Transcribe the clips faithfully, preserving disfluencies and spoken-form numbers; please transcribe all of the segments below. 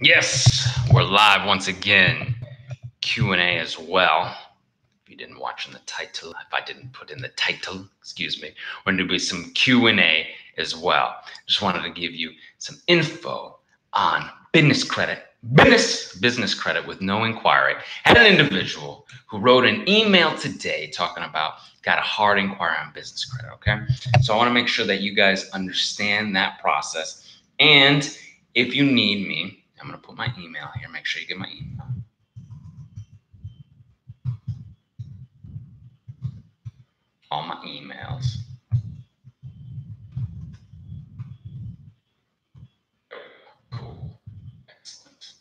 Yes, we're live once again. Q and A as well. If you didn't watch in the title, if I didn't put in the title, excuse me, we're going to be some Q and A as well. Just wanted to give you some info on business credit, business, business credit with no inquiry. Had an individual who wrote an email today talking about got a hard inquiry on business credit, okay? So I want to make sure that you guys understand that process. And if you need me, I'm going to put my email here. Make sure you get my email. All my emails. Cool. Excellent.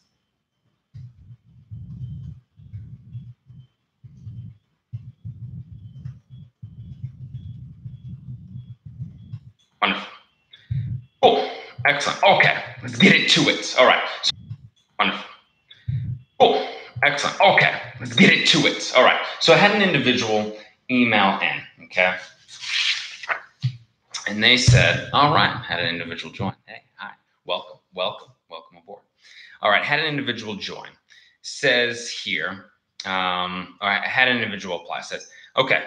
Wonderful. Cool. Excellent. Okay. Let's get it to it. All right. So, wonderful. Cool. Excellent. Okay. Let's get it to it. All right. So I had an individual email in. Okay. And they said, all right, had an individual join. Hey, hi, welcome, welcome, welcome aboard. All right, had an individual join. Says here, um, all right, had an individual apply. Says, okay,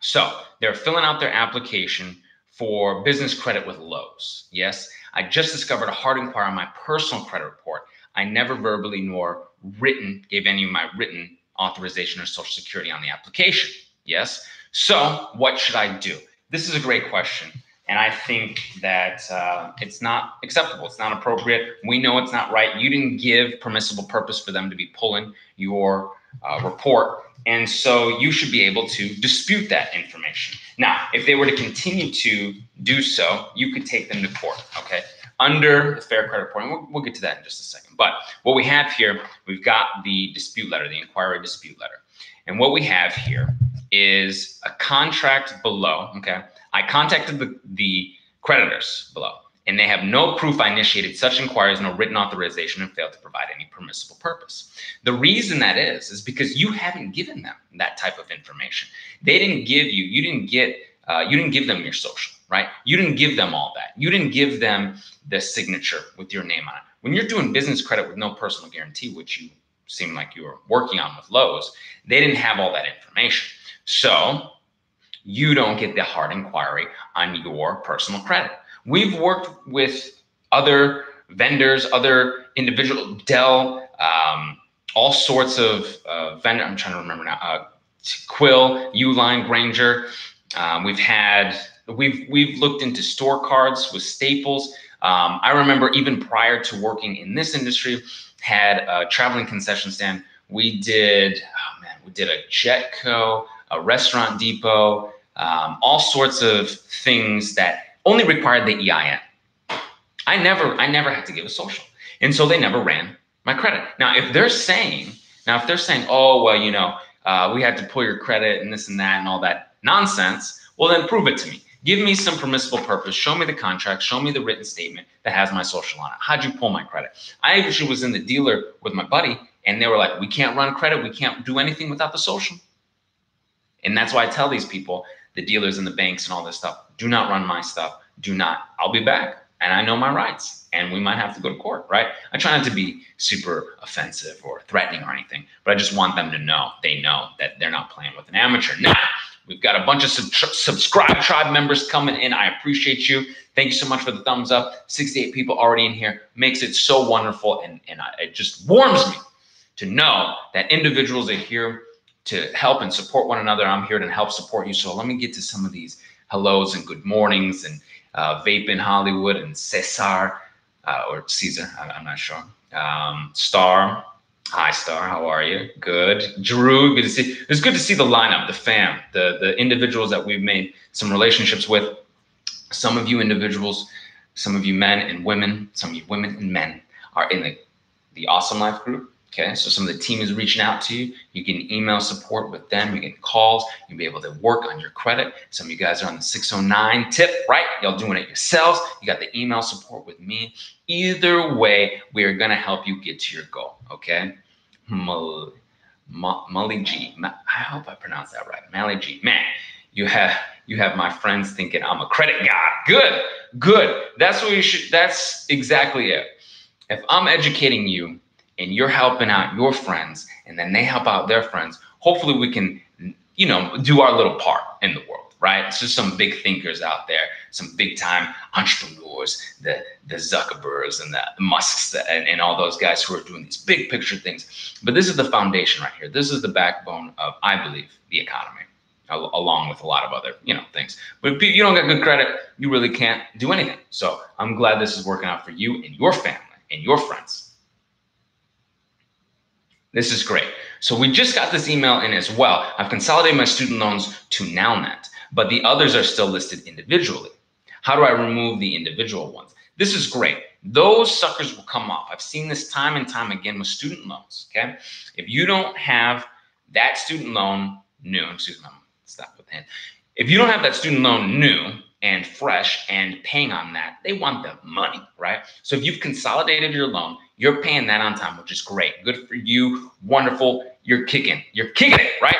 so they're filling out their application for business credit with Lowe's. Yes, I just discovered a hard inquiry on my personal credit report. I never verbally nor written, gave any of my written authorization or social security on the application. Yes. So what should I do? This is a great question. And I think that uh, it's not acceptable. It's not appropriate. We know it's not right. You didn't give permissible purpose for them to be pulling your uh, report. And so you should be able to dispute that information. Now, if they were to continue to do so, you could take them to court, okay? Under the Fair Credit Reporting, we'll, we'll get to that in just a second. But what we have here, we've got the dispute letter, the inquiry dispute letter. And what we have here is a contract below, okay? I contacted the, the creditors below, and they have no proof I initiated such inquiries, no written authorization, and failed to provide any permissible purpose. The reason that is, is because you haven't given them that type of information. They didn't give you, you didn't get, uh, you didn't give them your social, right? You didn't give them all that. You didn't give them the signature with your name on it. When you're doing business credit with no personal guarantee, which you seem like you were working on with Lowe's, they didn't have all that information. So you don't get the hard inquiry on your personal credit. We've worked with other vendors, other individual, Dell, um, all sorts of uh, vendor. I'm trying to remember now. Uh, Quill, Uline, Granger. Um, we've had we've we've looked into store cards with Staples. Um, I remember even prior to working in this industry, had a traveling concession stand. We did oh man, we did a Jetco, a Restaurant Depot, um, all sorts of things that only required the E I N. I never, I never had to give a social. And so they never ran my credit. Now, if they're saying, now if they're saying, oh, well, you know, uh, we had to pull your credit and this and that and all that nonsense, well, then prove it to me. Give me some permissible purpose. Show me the contract. Show me the written statement that has my social on it. How'd you pull my credit? I actually was in the dealer with my buddy, and they were like, we can't run credit. We can't do anything without the social. And that's why I tell these people, the dealers and the banks and all this stuff, do not run my stuff. Do not. I'll be back. And I know my rights. And we might have to go to court, right? I try not to be super offensive or threatening or anything, but I just want them to know, they know that they're not playing with an amateur. Now, we've got a bunch of sub subscribe tribe members coming in. I appreciate you. Thank you so much for the thumbs up. sixty-eight people already in here. Makes it so wonderful. And, and I, it just warms me to know that individuals are here to help and support one another. I'm here to help support you. So let me get to some of these hellos and good mornings and uh, Vape in Hollywood and Cesar uh, or Caesar, I'm not sure. Um, Star, hi Star, how are you? Good. Drew, good to see. It's good to see the lineup, the fam, the, the individuals that we've made some relationships with. Some of you individuals, some of you men and women, some of you women and men are in the, the Awesome Life group. Okay, so some of the team is reaching out to you. You can email support with them. You get calls. You'll be able to work on your credit. Some of you guys are on the six oh nine tip, right? Y'all doing it yourselves. You got the email support with me. Either way, we are going to help you get to your goal, okay? Mali G. I hope I pronounced that right. Mali G. Man, you have you have my friends thinking I'm a credit guy. Good, good. That's what you should. That's exactly it. If I'm educating you and you're helping out your friends and then they help out their friends, hopefully we can, you know, do our little part in the world, right? It's just some big thinkers out there, some big time entrepreneurs, the the Zuckerbergs and the Musks and, and all those guys who are doing these big picture things. But this is the foundation right here. This is the backbone of, I believe, the economy, along with a lot of other, you know, things. But if you don't get good credit, you really can't do anything. So I'm glad this is working out for you and your family and your friends. This is great. So we just got this email in as well. I've consolidated my student loans to Nelnet, but the others are still listed individually. How do I remove the individual ones? This is great. Those suckers will come off. I've seen this time and time again with student loans, okay? If you don't have that student loan new, excuse me, stop with hand. If you don't have that student loan new and fresh and paying on that, they want the money, right? So if you've consolidated your loan, you're paying that on time, which is great. Good for you. Wonderful. You're kicking. You're kicking it, right?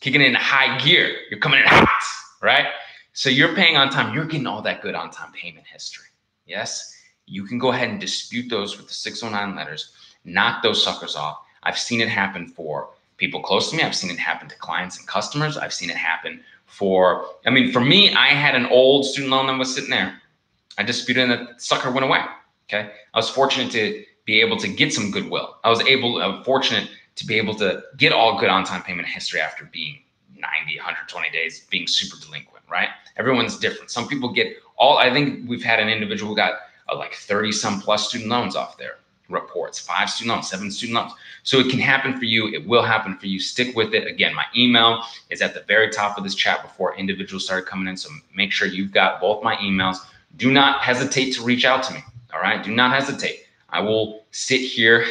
Kicking it in high gear. You're coming in hot, right? So you're paying on time. You're getting all that good on time payment history. Yes. You can go ahead and dispute those with the six oh nine letters, knock those suckers off. I've seen it happen for people close to me. I've seen it happen to clients and customers. I've seen it happen for, I mean, for me, I had an old student loan that was sitting there. I disputed and the sucker went away, okay? I was fortunate to be able to get some goodwill. I was able, I'm fortunate to be able to get all good on-time payment history after being ninety, one hundred twenty days, being super delinquent, right? Everyone's different. Some people get all, I think we've had an individual who got uh, like thirty some plus student loans off there. Reports, five student loans, seven student loans. So it can happen for you. It will happen for you. Stick with it. Again, my email is at the very top of this chat before individuals started coming in. So make sure you've got both my emails. Do not hesitate to reach out to me. All right. Do not hesitate. I will sit here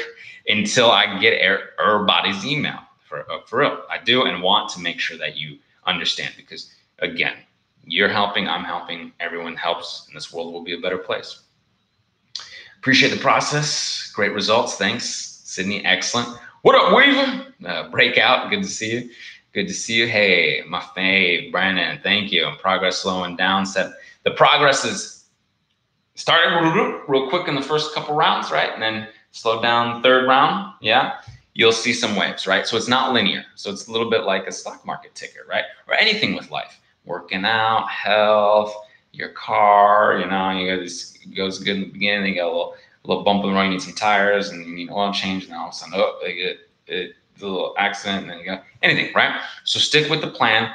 until I get everybody's email for, for real. I do and want to make sure that you understand, because again, you're helping, I'm helping, everyone helps, and this world will be a better place. Appreciate the process. Great results. Thanks, Sydney. Excellent. What up, Weaver? Uh, breakout. Good to see you. Good to see you. Hey, my fave, Brandon. Thank you. And progress slowing down. Set. The progress is started real quick in the first couple rounds, right? And then slow down third round. Yeah. You'll see some waves, right? So it's not linear. So it's a little bit like a stock market ticker, right? Or anything with life. Working out, health, your car, you know, you guys goes good in the beginning, you got a little, little bump in the road, you need some tires and you need oil change, and all of a sudden, oh, they get it, the little accident, and then you got anything, right? So stick with the plan,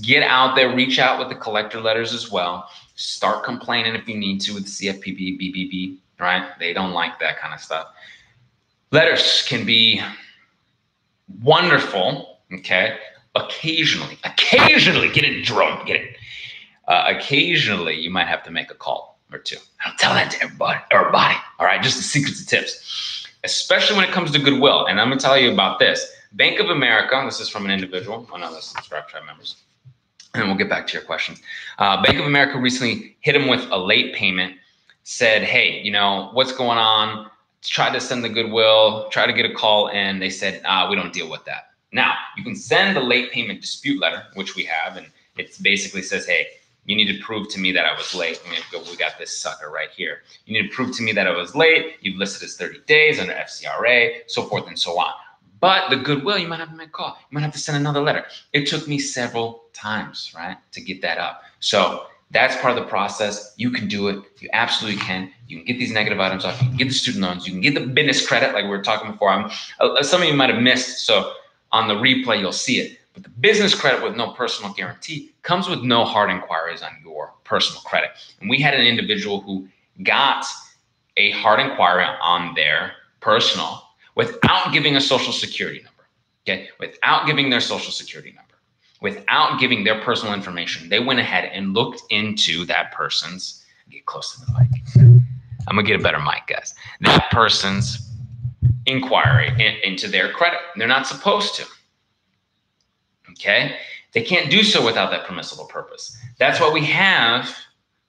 get out there, reach out with the collector letters as well, start complaining if you need to with C F P B, B B B, right? They don't like that kind of stuff. Letters can be wonderful, okay? Occasionally, occasionally get it drunk, get it. Uh, occasionally, you might have to make a call or two. I don't tell that to everybody, everybody, all right? Just the secrets and tips, especially when it comes to goodwill. And I'm going to tell you about this. Bank of America, this is from an individual, one of the Subscribe Tribe members, and we'll get back to your questions. Uh, Bank of America recently hit him with a late payment, said, hey, you know, what's going on? Try to send the goodwill, try to get a call, and they said, ah, we don't deal with that. Now, you can send the late payment dispute letter, which we have, and it basically says, hey, you need to prove to me that I was late. I mean, we got this sucker right here. You need to prove to me that I was late. You've listed as thirty days under F C R A, so forth and so on. But the goodwill, you might have to make a call. You might have to send another letter. It took me several times, right, to get that up. So that's part of the process. You can do it. You absolutely can. You can get these negative items off. You can get the student loans. You can get the business credit like we were talking before. I'm, uh, some of you might have missed, so on the replay, you'll see it. But the business credit with no personal guarantee comes with no hard inquiries on your personal credit. And we had an individual who got a hard inquiry on their personal without giving a social security number, okay? Without giving their social security number, without giving their personal information. They went ahead and looked into that person's, get close to the mic. I'm gonna get a better mic, guys. That person's inquiry in, into their credit. They're not supposed to. Okay, they can't do so without that permissible purpose. That's why we have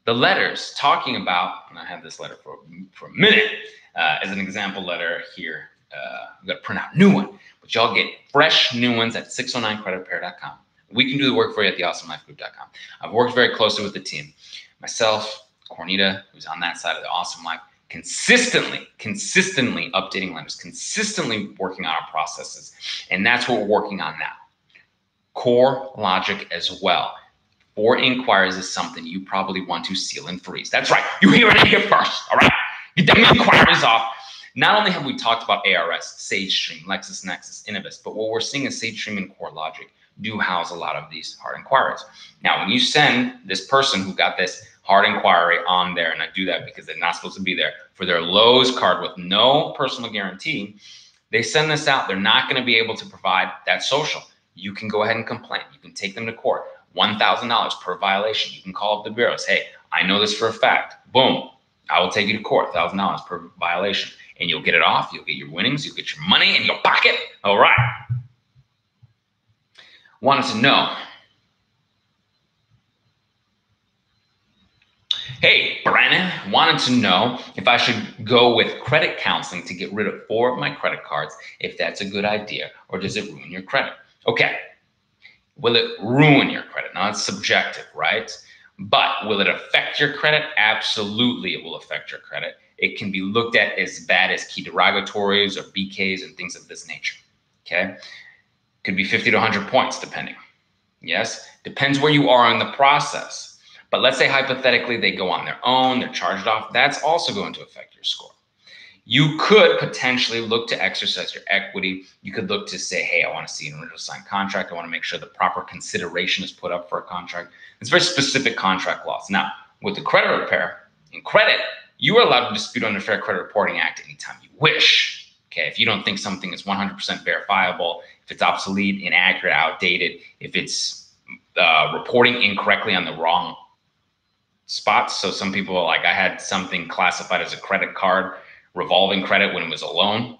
the letters talking about, and I have this letter for, for a minute uh, as an example letter here. Uh, I'm gonna print out a new one, but y'all get fresh new ones at six oh nine credit repair dot com. We can do the work for you at the awesome life group dot com. I've worked very closely with the team, myself, Cornita, who's on that side of the Awesome Life, consistently, consistently updating lenders, consistently working on our processes. And that's what we're working on now. CoreLogic as well. Four inquiries is something you probably want to seal and freeze. That's right. You hear it here first. All right. Get them inquiries off. Not only have we talked about A R S, SageStream, LexisNexis, Innovis, but what we're seeing is SageStream and CoreLogic do house a lot of these hard inquiries. Now, when you send this person who got this hard inquiry on there, and I do that because they're not supposed to be there, for their Lowe's card with no personal guarantee, they send this out. They're not going to be able to provide that social. You can go ahead and complain. You can take them to court. one thousand dollars per violation. You can call up the bureaus. Hey, I know this for a fact. Boom. I will take you to court. one thousand dollars per violation. And you'll get it off. You'll get your winnings. You'll get your money in your pocket. All right. Wanted to know. Hey, Brandon, wanted to know if I should go with credit counseling to get rid of four of my credit cards, if that's a good idea, or does it ruin your credit? Okay. Will it ruin your credit? Now, it's subjective, right? But will it affect your credit? Absolutely, it will affect your credit. It can be looked at as bad as key derogatories or B Ks and things of this nature, okay? Could be fifty to one hundred points, depending. Yes, depends where you are in the process. But let's say hypothetically they go on their own, they're charged off. That's also going to affect your score. You could potentially look to exercise your equity. You could look to say, hey, I want to see an original signed contract. I want to make sure the proper consideration is put up for a contract. It's very specific contract laws. Now, with the credit repair and credit, you are allowed to dispute under Fair Credit Reporting Act anytime you wish. Okay, if you don't think something is one hundred percent verifiable, if it's obsolete, inaccurate, outdated, if it's uh, reporting incorrectly on the wrong spots. So some people are like, I had something classified as a credit card, revolving credit, when it was a loan.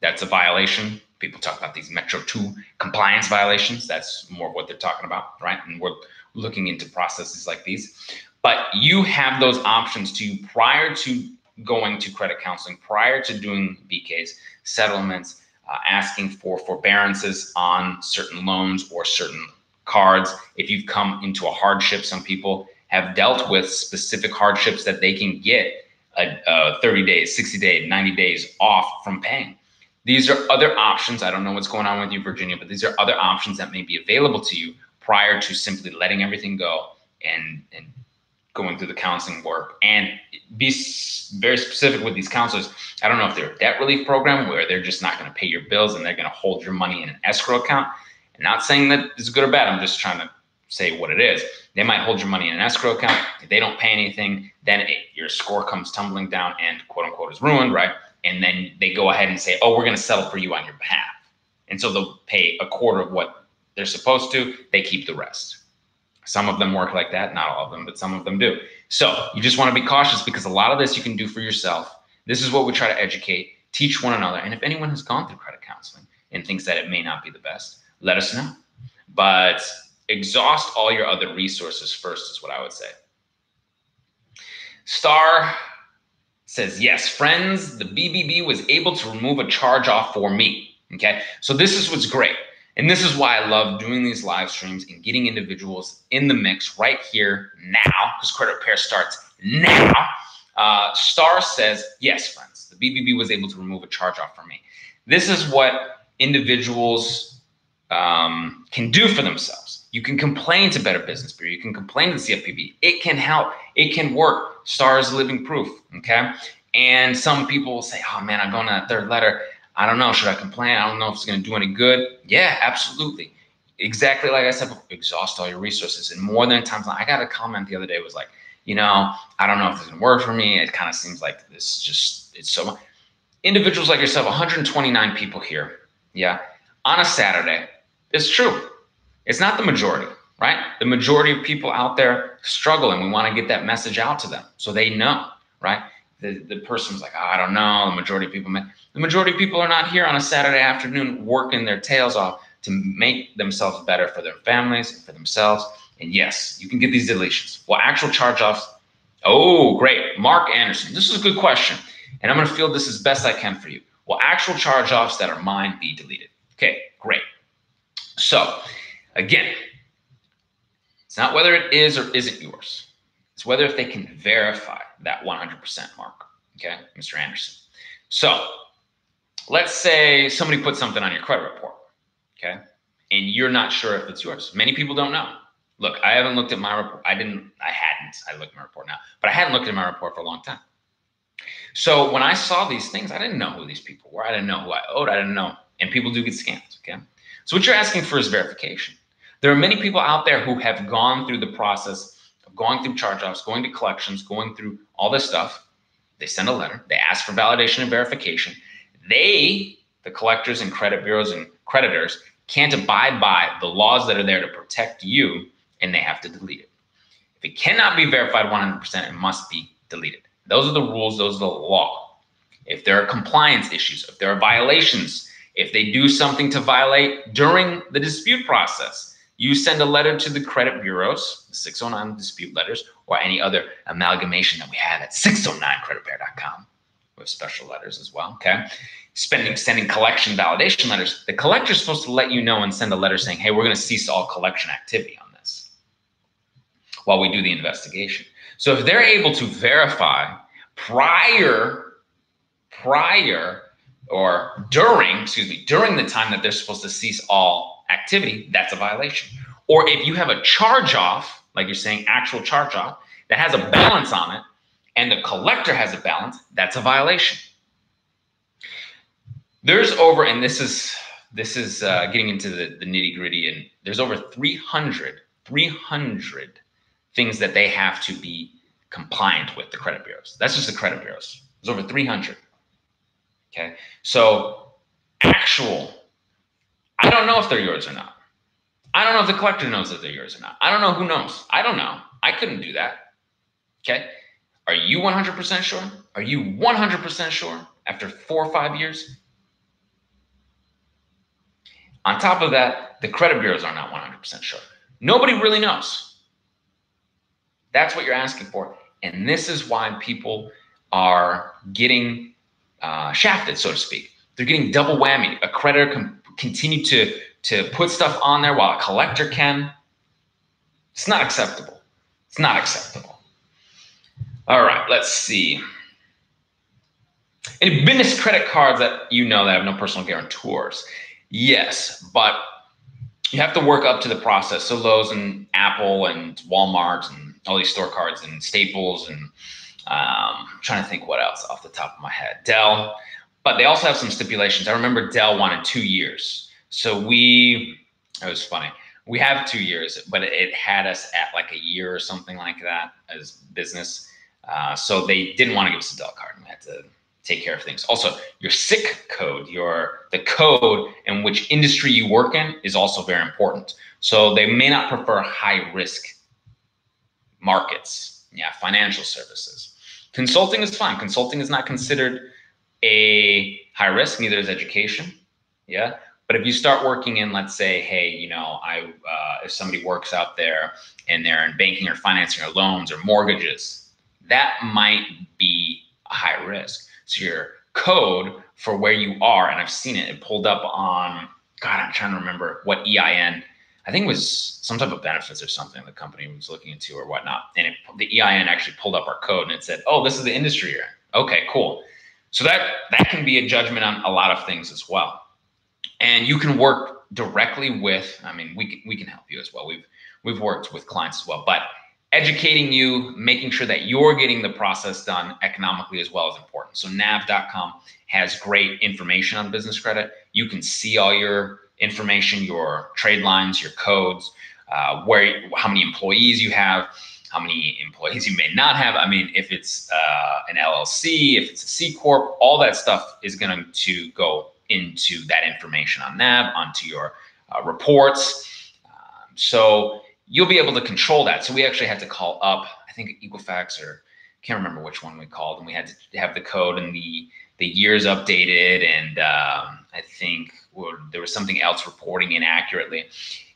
That's a violation. People talk about these Metro two compliance violations. That's more what they're talking about, right? And we're looking into processes like these. But you have those options to you prior to going to credit counseling, prior to doing B Ks, settlements, uh, asking for forbearances on certain loans or certain cards. If you've come into a hardship, some people have dealt with specific hardships that they can get a, a thirty days, sixty days, ninety days off from paying. These are other options. I don't know what's going on with you, Virginia, but these are other options that may be available to you prior to simply letting everything go and, and going through the counseling work. And be very specific with these counselors. I don't know if they're a debt relief program where they're just not going to pay your bills and they're going to hold your money in an escrow account. And not saying that it's good or bad. I'm just trying to say what it is. They might hold your money in an escrow account. If they don't pay anything, then it, your score comes tumbling down and quote unquote is ruined, right? And then they go ahead and say, oh, we're going to settle for you on your behalf. And so they'll pay a quarter of what they're supposed to. They keep the rest. Some of them work like that. Not all of them, but some of them do. So you just want to be cautious because a lot of this you can do for yourself. This is what we try to educate, teach one another. And if anyone has gone through credit counseling and thinks that it may not be the best, let us know. But exhaust all your other resources first is what I would say. Star says, yes, friends, the B B B was able to remove a charge off for me. Okay, so this is what's great. And this is why I love doing these live streams and getting individuals in the mix right here now, because credit repair starts now. Uh, Star says, yes, friends, the B B B was able to remove a charge off for me. This is what individuals um, can do for themselves. You can complain to Better Business Bureau. You can complain to the C F P B. It can help. It can work. Star is living proof, okay? And some people will say, oh, man, I'm going to that third letter. I don't know. Should I complain? I don't know if it's going to do any good. Yeah, absolutely. Exactly like I said before, exhaust all your resources. And more than times, I got a comment the other day was like, you know, I don't know if this is going to work for me. It kind of seems like this just, it's so much. Individuals like yourself, one hundred twenty-nine people here, yeah, on a Saturday. It's true. It's not the majority, right? The majority of people out there struggle, and we want to get that message out to them so they know, right? The, the person's like, oh, I don't know. The majority of people, the majority of people are not here on a Saturday afternoon working their tails off to make themselves better for their families and for themselves. And yes, you can get these deletions. Well, actual charge-offs. Oh, great. Mark Anderson. This is a good question, and I'm going to field this as best I can for you. Will actual charge-offs that are mine be deleted? Okay, great. So, again, it's not whether it is or isn't yours. It's whether if they can verify that one hundred percent mark. okay, Mister Anderson. So let's say somebody put something on your credit report, okay, and you're not sure if it's yours. Many people don't know. Look, I haven't looked at my report. I didn't, I hadn't, I looked at my report now, but I hadn't looked at my report for a long time. So when I saw these things, I didn't know who these people were. I didn't know who I owed. I didn't know. And people do get scammed, okay? So what you're asking for is verification. There are many people out there who have gone through the process of going through charge-offs, going to collections, going through all this stuff. They send a letter. They ask for validation and verification. They, the collectors and credit bureaus and creditors, can't abide by the laws that are there to protect you, and they have to delete it. If it cannot be verified one hundred percent, it must be deleted. Those are the rules. Those are the law. If there are compliance issues, if there are violations, if they do something to violate during the dispute process, you send a letter to the credit bureaus, the six oh nine dispute letters, or any other amalgamation that we have at six oh nine credit repair dot com. We have special letters as well, okay? Spending, sending collection validation letters. The collector is supposed to let you know and send a letter saying, hey, we're going to cease all collection activity on this while we do the investigation. So if they're able to verify prior, prior or during, excuse me, during the time that they're supposed to cease all activity, that's a violation. Or if you have a charge-off, like you're saying, actual charge-off, that has a balance on it, and the collector has a balance, that's a violation. There's over, and this is this is uh, getting into the, the nitty-gritty, and there's over three hundred, three hundred things that they have to be compliant with, the credit bureaus. That's just the credit bureaus. There's over three hundred, okay? So actual, I don't know if they're yours or not. I don't know if the collector knows that they're yours or not. I don't know who knows. I don't know. I couldn't do that, okay? Are you one hundred percent sure? Are you one hundred percent sure after four or five years? On top of that, the credit bureaus are not one hundred percent sure. Nobody really knows. That's what you're asking for. And this is why people are getting uh, shafted, so to speak. They're getting double whammy. A creditor can continue to, to put stuff on there while a collector can. It's not acceptable. It's not acceptable. All right, let's see. Any business credit cards that you know that have no personal guarantors? Yes, but you have to work up to the process. So Lowe's and Apple and Walmart and all these store cards and Staples and um, I'm trying to think what else off the top of my head. Dell, but they also have some stipulations. I remember Dell wanted two years. So we, it was funny. We have two years, but it had us at like a year or something like that as business. Uh, so they didn't want to give us a Dell card, and we had to take care of things. Also, your S I C code, your the code in which industry you work in is also very important. So they may not prefer high-risk markets, yeah, financial services. Consulting is fine. Consulting is not considered a high risk, neither is education, yeah? But if you start working in, let's say, hey, you know, I uh, if somebody works out there and they're in banking or financing or loans or mortgages, that might be a high risk. So your code for where you are, and I've seen it, it pulled up on, God, I'm trying to remember what E I N, I think it was some type of benefits or something the company was looking into or whatnot. And it, the E I N actually pulled up our code and it said, oh, this is the industry you're in. Okay, cool. So that, that can be a judgment on a lot of things as well. And you can work directly with, I mean, we can, we can help you as well. We've, we've worked with clients as well, but educating you, making sure that you're getting the process done economically as well is important. So Nav dot com has great information on business credit. You can see all your information, your trade lines, your codes, uh, where, how many employees you have, how many employees you may not have. I mean, if it's uh, an L L C, if it's a C Corp, all that stuff is going to go into that information on Nav, onto your uh, reports. Um, so you'll be able to control that. So we actually had to call up, I think Equifax or can't remember which one we called, and we had to have the code and the, the years updated. And um, I think well, there was something else reporting inaccurately.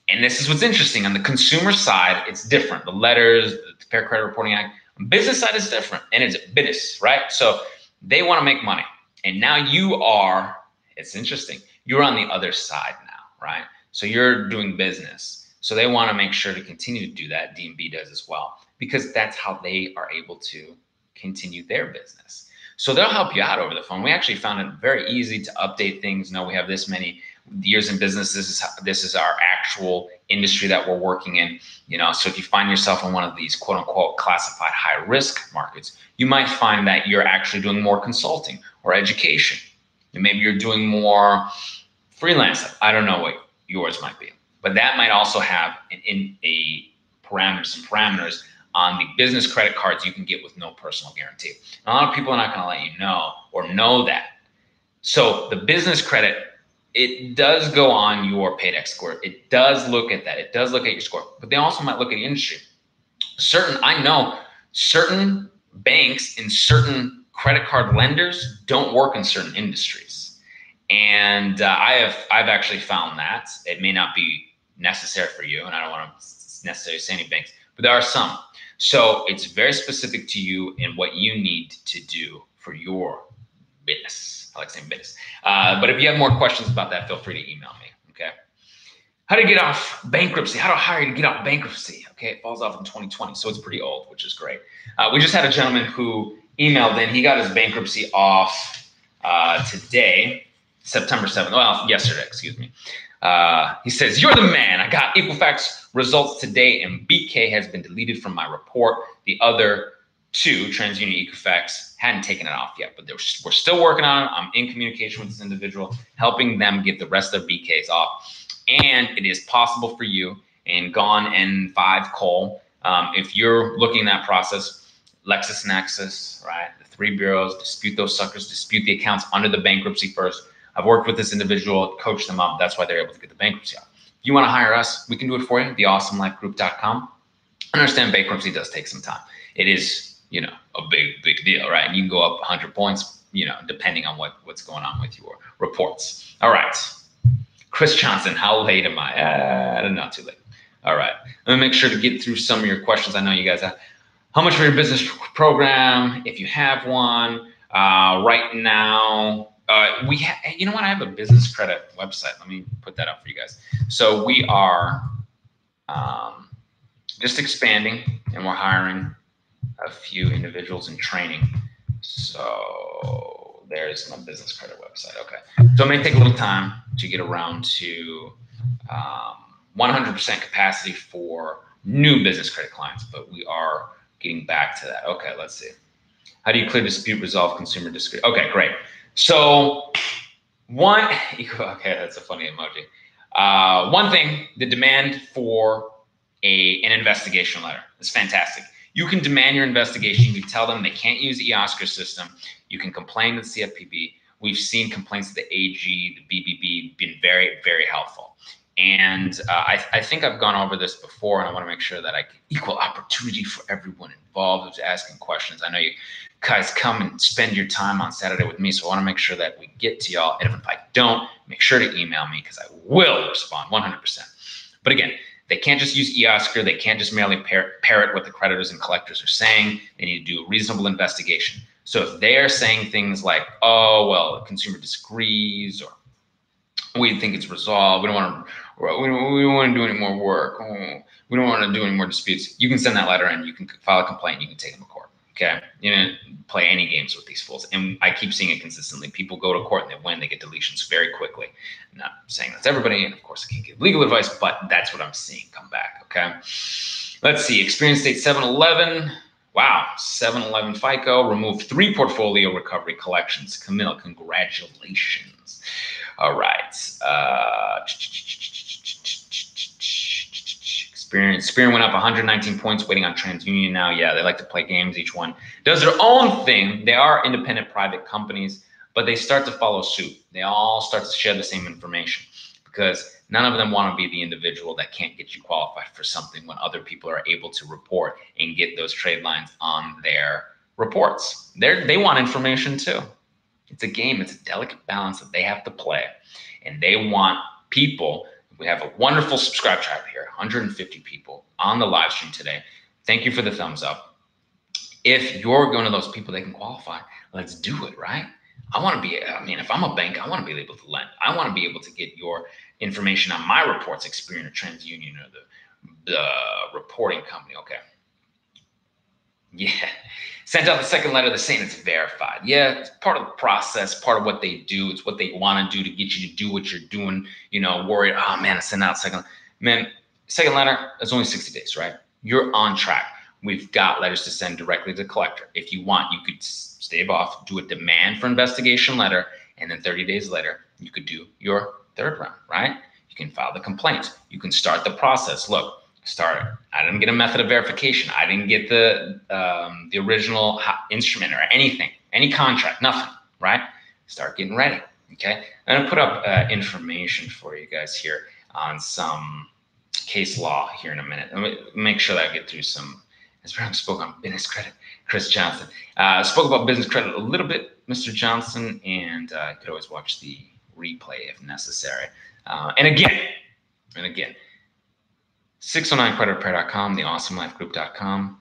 And this is what's interesting. On the consumer side, it's different. The letters, the Fair Credit Reporting Act, business side is different, and it's business, right? So they want to make money. And now you are, it's interesting, you're on the other side now, right? So you're doing business. So they want to make sure to continue to do that. D M B does as well, because that's how they are able to continue their business. So they'll help you out over the phone. We actually found it very easy to update things. Now we have this many years in business. This is this is our actual industry that we're working in. You know, so if you find yourself in one of these quote unquote classified high risk markets, you might find that you're actually doing more consulting or education. And maybe you're doing more freelance. I don't know what yours might be, but that might also have an, in a parameters, some parameters on the business credit cards you can get with no personal guarantee. And a lot of people are not going to let you know or know that. So the business credit, it does go on your Paydex score. It does look at that. It does look at your score, but they also might look at the industry. Certain, I know certain banks and certain credit card lenders don't work in certain industries. And uh, I have, I've actually found that it may not be necessary for you. And I don't want to necessarily say any banks, but there are some. So it's very specific to you and what you need to do for your business. I like saying business. Uh, but if you have more questions about that, feel free to email me. Okay. How to get off bankruptcy. How to hire to get off bankruptcy. Okay. It falls off in twenty twenty. So it's pretty old, which is great. Uh, we just had a gentleman who emailed in. He got his bankruptcy off uh, today, September seventh. Well, yesterday, excuse me. Uh, he says, "You're the man. I got Equifax results today and B K has been deleted from my report. The other two, TransUnion, Equifax, hadn't taken it off yet, but they were, we're still working on it. I'm in communication with this individual, helping them get the rest of their B Ks off. And it is possible for you and Gone and five Cole. Um, if you're looking at that process, LexisNexis, right? The three bureaus, dispute those suckers, dispute the accounts under the bankruptcy first. I've worked with this individual, coached them up. That's why they're able to get the bankruptcy out. If you want to hire us, we can do it for you. the awesome life group dot com. I understand bankruptcy does take some time. It is, you know, a big, big deal, right? And you can go up one hundred points, you know, depending on what, what's going on with your reports. All right. Chris Johnson, how late am I? Uh, not too late. All right. Let me make sure to get through some of your questions. I know you guys have. How much for your business program, if you have one, uh, right now? Uh, we ha you know what? I have a business credit website. Let me put that up for you guys. So we are um, just expanding and we're hiring a few individuals in training. So there's my business credit website. Okay. So it may take a little time to get around to um, one hundred percent capacity for new business credit clients, but we are getting back to that. Okay. Let's see. How do you clear dispute, resolve consumer dispute? Okay, great. So one, okay, that's a funny emoji. Uh, one thing, the demand for a, an investigation letter is fantastic. You can demand your investigation. You tell them they can't use the E Oscar system. You can complain to the C F P B. We've seen complaints to the A G, the B B B, been very, very helpful. And uh, I, I think I've gone over this before, and I want to make sure that I get equal opportunity for everyone involved who's asking questions. I know you guys come and spend your time on Saturday with me, so I want to make sure that we get to y'all. And if I don't, make sure to email me because I will respond one hundred percent. But again, they can't just use E Oscar. They can't just merely par parrot what the creditors and collectors are saying. They need to do a reasonable investigation. So if they are saying things like, oh, well, the consumer disagrees, or we think it's resolved, we don't want to we don't, we don't want to do any more work, oh, we don't want to do any more disputes, you can send that letter in, you can file a complaint, you can take them to court. Okay, you know, play any games with these fools. And I keep seeing it consistently. People go to court and they win, they get deletions very quickly. I'm not saying that's everybody, and of course I can't give legal advice, but that's what I'm seeing come back. Okay, let's see. Experience date seven eleven. Wow, seven eleven FICO, removed three portfolio recovery collections. Camille, congratulations. All right. Uh, Experian. Experian went up one hundred nineteen points, waiting on TransUnion now. Yeah, they like to play games. Each one does their own thing. They are independent private companies, but they start to follow suit. They all start to share the same information because none of them want to be the individual that can't get you qualified for something when other people are able to report and get those trade lines on their reports. They're, they want information too. It's a game. It's a delicate balance that they have to play. And they want people. We have a wonderful subscribe tribe here, one hundred fifty people on the live stream today. Thank you for the thumbs up. If you're one of those people that can qualify, let's do it, right? I want to be, I mean, if I'm a bank, I want to be able to lend. I want to be able to get your information on my reports, Experian or TransUnion or the, the reporting company. Okay. Yeah. Send out the second letter. They're saying it's verified. Yeah, it's part of the process, part of what they do. It's what they want to do to get you to do what you're doing. You know, worried, oh, man, I sent out second. Man, second letter, it's only sixty days, right? You're on track. We've got letters to send directly to the collector. If you want, you could stave off, do a demand for investigation letter, and then thirty days later, you could do your third round, right? You can file the complaint. You can start the process. Look. Start. I didn't get a method of verification. I didn't get the um, the original instrument or anything, any contract, nothing, right? Start getting ready, okay? I'm gonna put up uh, information for you guys here on some case law here in a minute. Let me make sure that I get through some. As Brown spoke on business credit, Chris Johnson. Uh, spoke about business credit a little bit, Mister Johnson, and uh, you could always watch the replay if necessary. Uh, and again, and again, six oh nine credit repair dot com, the awesome life group dot com.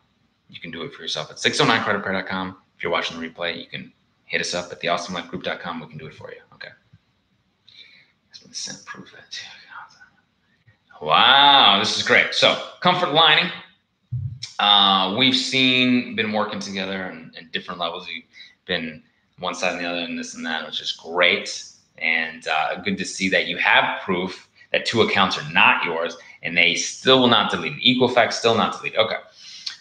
You can do it for yourself at six oh nine credit repair dot com. If you're watching the replay, you can hit us up at the awesome life group dot com. We can do it for you. Okay. That's been sent proof that too. Wow, this is great. So comfort lining. Uh, we've seen, been working together and different levels. We've been one side and the other and this and that, which is great. And uh, good to see that you have proof that two accounts are not yours. And they still will not delete it. Equifax still not delete it. Okay.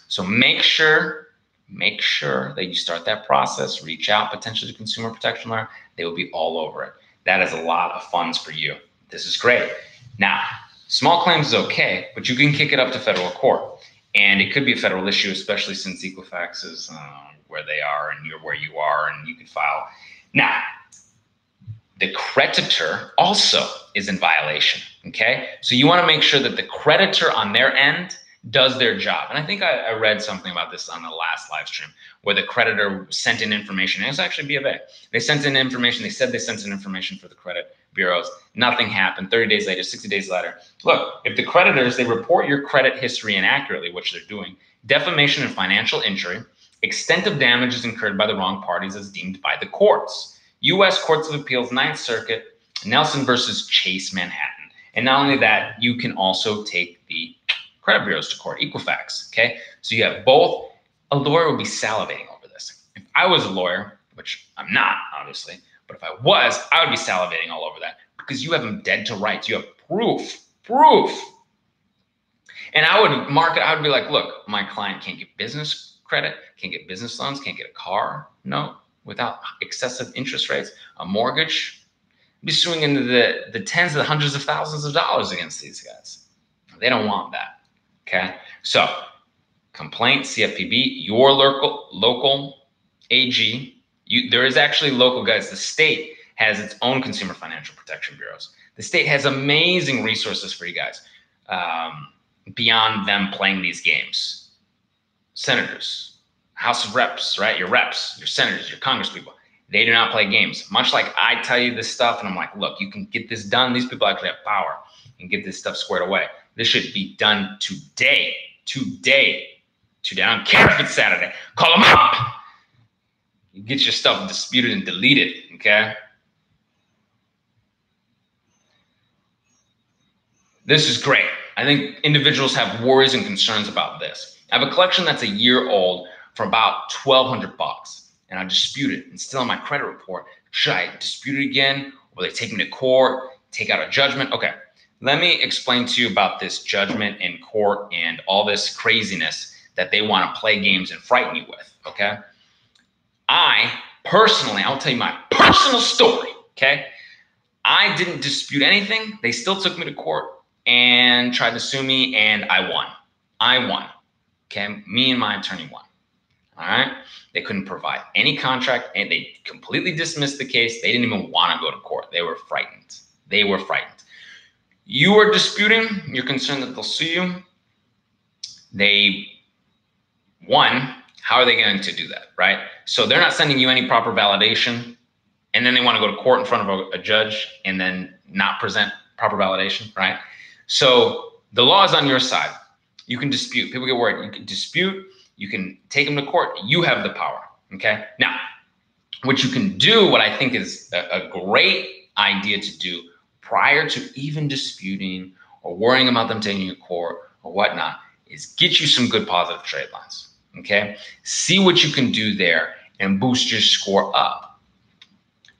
So make sure, make sure that you start that process, reach out potentially to Consumer Protection Lawyer. They will be all over it. That is a lot of funds for you. This is great. Now, small claims is okay, but you can kick it up to federal court. And it could be a federal issue, especially since Equifax is uh, where they are and you're where you are and you can file. Now, the creditor also is in violation, okay? So you wanna make sure that the creditor on their end does their job. And I think I, I read something about this on the last live stream where the creditor sent in information, and it was actually B B B. They sent in information, they said they sent in information for the credit bureaus, nothing happened, thirty days later, sixty days later. Look, if the creditors, they report your credit history inaccurately, which they're doing, defamation and financial injury, extent of damages incurred by the wrong parties as deemed by the courts. U S Courts of Appeals, Ninth Circuit, Nelson versus Chase Manhattan. And not only that, you can also take the credit bureaus to court, Equifax, okay? So you have both. A lawyer would be salivating over this. If I was a lawyer, which I'm not, obviously, but if I was, I would be salivating all over that because you have them dead to rights. You have proof, proof. And I would mark it, I would be like, look, my client can't get business credit, can't get business loans, can't get a car, no. Without excessive interest rates, a mortgage, be suing into the, the tens of the hundreds of thousands of dollars against these guys. They don't want that, okay? So complaint, C F P B, your local, local A G, you, there is actually local guys. The state has its own consumer financial protection bureaus. The state has amazing resources for you guys um, beyond them playing these games. Senators. House of Reps, right? Your reps, your senators, your congresspeople, they do not play games. Much like I tell you this stuff and I'm like, look, you can get this done. These people actually have power and get this stuff squared away. This should be done today, today, today. I don't care if it's Saturday. Call them up. You get your stuff disputed and deleted, okay? This is great. I think individuals have worries and concerns about this. I have a collection that's a year old for about twelve hundred bucks, and I dispute it. And still on my credit report, should I dispute it again? Will they take me to court, take out a judgment? Okay, let me explain to you about this judgment and court and all this craziness that they want to play games and frighten you with, okay? I personally, I'll tell you my personal story, okay? I didn't dispute anything. They still took me to court and tried to sue me, and I won. I won, okay? Me and my attorney won. All right. They couldn't provide any contract and they completely dismissed the case. They didn't even want to go to court. They were frightened. They were frightened. You are disputing. You're concerned that they'll sue you. They won. How are they going to do that? Right. So they're not sending you any proper validation. And then they want to go to court in front of a, a judge and then not present proper validation. Right. So the law is on your side. You can dispute. People get worried. You can dispute. You can take them to court. You have the power, okay? Now, what you can do, what I think is a, a great idea to do prior to even disputing or worrying about them taking you to court or whatnot, is get you some good positive trade lines, Okay, see what you can do there and boost your score up.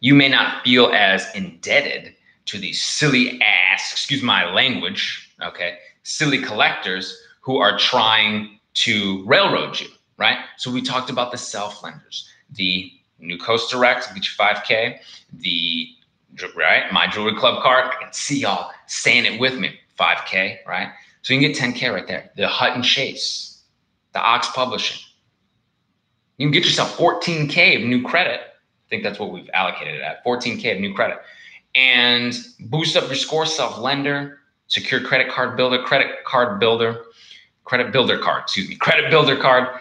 You may not feel as indebted to these silly ass, excuse my language, okay, silly collectors who are trying to railroad you, right? So we talked about the self-lenders, the New Coast Direct, get you five K, the, right, My Jewelry Club card, I can see y'all saying it with me, five K, right? So you can get ten K right there. The Hutton Chase, the Ox Publishing. You can get yourself fourteen K of new credit. I think that's what we've allocated it at, fourteen K of new credit. And boost up your score, self-lender, secure credit card builder, credit card builder, credit builder card, excuse me, credit builder card.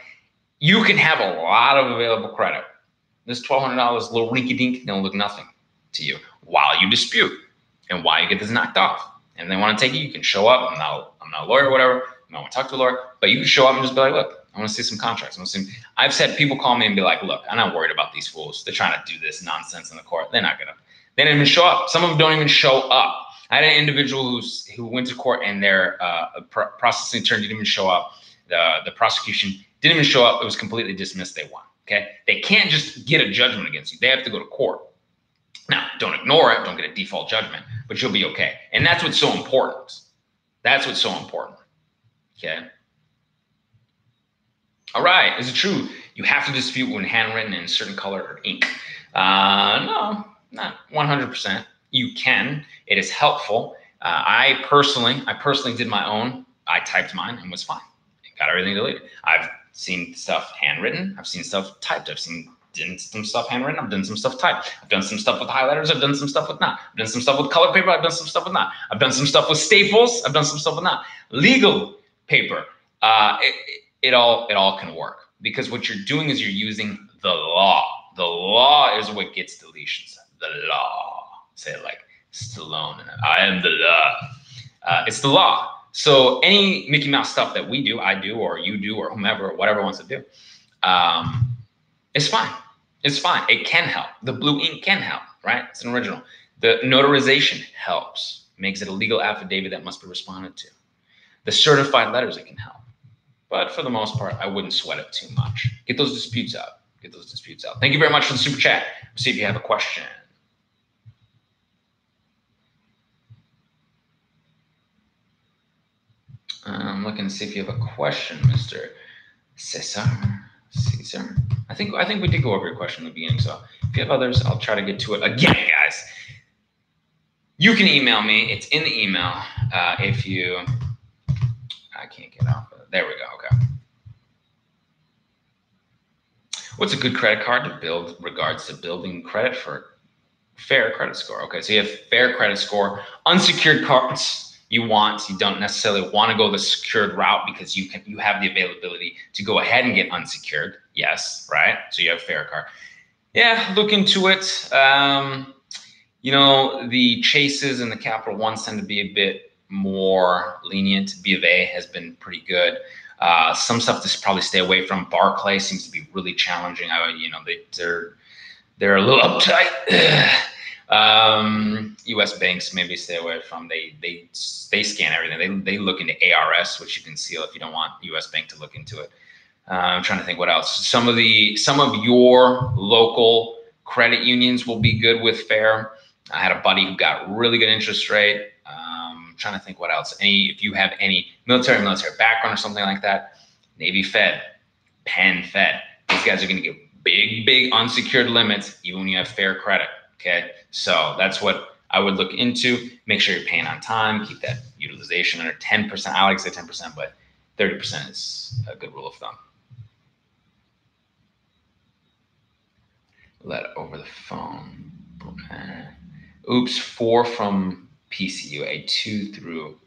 You can have a lot of available credit. This twelve hundred dollars little rinky-dink don't look nothing to you while you dispute and while you get this knocked off. And they want to take you, you can show up. I'm not, I'm not a lawyer or whatever. I don't want to talk to a lawyer, but you can show up and just be like, look, I want to see some contracts. I want to see. I've had people call me and be like, look, I'm not worried about these fools. They're trying to do this nonsense in the court. They're not going to. They didn't even show up. Some of them don't even show up. I had an individual who's, who went to court and their uh, pro processing attorney didn't even show up. The, the prosecution didn't even show up. It was completely dismissed. They won. Okay. They can't just get a judgment against you. They have to go to court. Now, don't ignore it. Don't get a default judgment, but you'll be okay. And that's what's so important. That's what's so important. Okay. All right. Is it true? You have to dispute when handwritten in a certain color or ink. Uh, no, not one hundred percent. You can. It is helpful. Uh, I personally, I personally did my own. I typed mine and was fine. Got everything deleted. I've seen stuff handwritten. I've seen stuff typed. I've seen done some stuff handwritten. I've done some stuff typed. I've done some stuff with highlighters. I've done some stuff with not. I've done some stuff with colored paper. I've done some stuff with not. I've done some stuff with Staples. I've done some stuff with not. Legal paper. Uh, it, it all it all can work because what you're doing is you're using the law. The law is what gets deletions. The law. Say it like Stallone. I am the law. Uh, it's the law. So any Mickey Mouse stuff that we do, I do, or you do, or whomever, or whatever wants to do, um, it's fine. It's fine. It can help. The blue ink can help, right? It's an original. The notarization helps, makes it a legal affidavit that must be responded to. The certified letters, it can help. But for the most part, I wouldn't sweat it too much. Get those disputes out. Get those disputes out. Thank you very much for the super chat. We'll see if you have a question. I'm looking to see if you have a question, Mister Cesar. Cesar. I think I think we did go over your question in the beginning. So if you have others, I'll try to get to it again, guys. You can email me. It's in the email. Uh, if you, I can't get off of it. There we go. Okay. What's a good credit card to build? Regards to building credit for fair credit score. Okay, so you have fair credit score, unsecured cards. You want, you don't necessarily want to go the secured route because you can, you have the availability to go ahead and get unsecured. Yes, right? So you have a fair card. Yeah, look into it. Um, you know, the Chases and the Capital Ones tend to be a bit more lenient. B of A has been pretty good. Uh, some stuff to probably stay away from. Barclay seems to be really challenging. I, you know, they, they're they're a little uptight. Um, U S banks maybe stay away from. They they they scan everything. They they look into A R S, which you can seal if you don't want U S Bank to look into it. Uh, I'm trying to think what else. Some of the some of your local credit unions will be good with fair. I had a buddy who got really good interest rate. Um, I'm trying to think what else. Any if you have any military military background or something like that. Navy Fed, Penn Fed. These guys are going to get big big unsecured limits even when you have fair credit. Okay, so that's what I would look into. Make sure you're paying on time. Keep that utilization under ten percent. I like to say ten percent, but thirty percent is a good rule of thumb. Let over the phone. Oops, four from P C U A, two through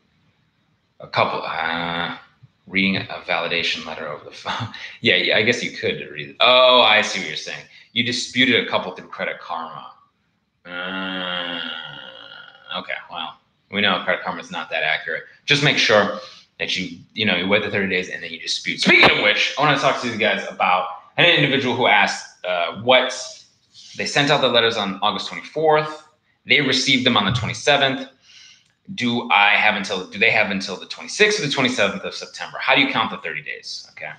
a couple. Uh, reading a validation letter over the phone. yeah, yeah, I guess you could read it. Oh, I see what you're saying. You disputed a couple through Credit Karma. Uh, okay, well, we know Credit Karma is not that accurate. Just make sure that you, you know, you wait the thirty days and then you dispute. Speaking of which, I want to talk to you guys about an individual who asked uh, what they sent out the letters on August twenty-fourth. They received them on the twenty-seventh. Do I have until, do they have until the twenty-sixth or the twenty-seventh of September? How do you count the thirty days? Okay.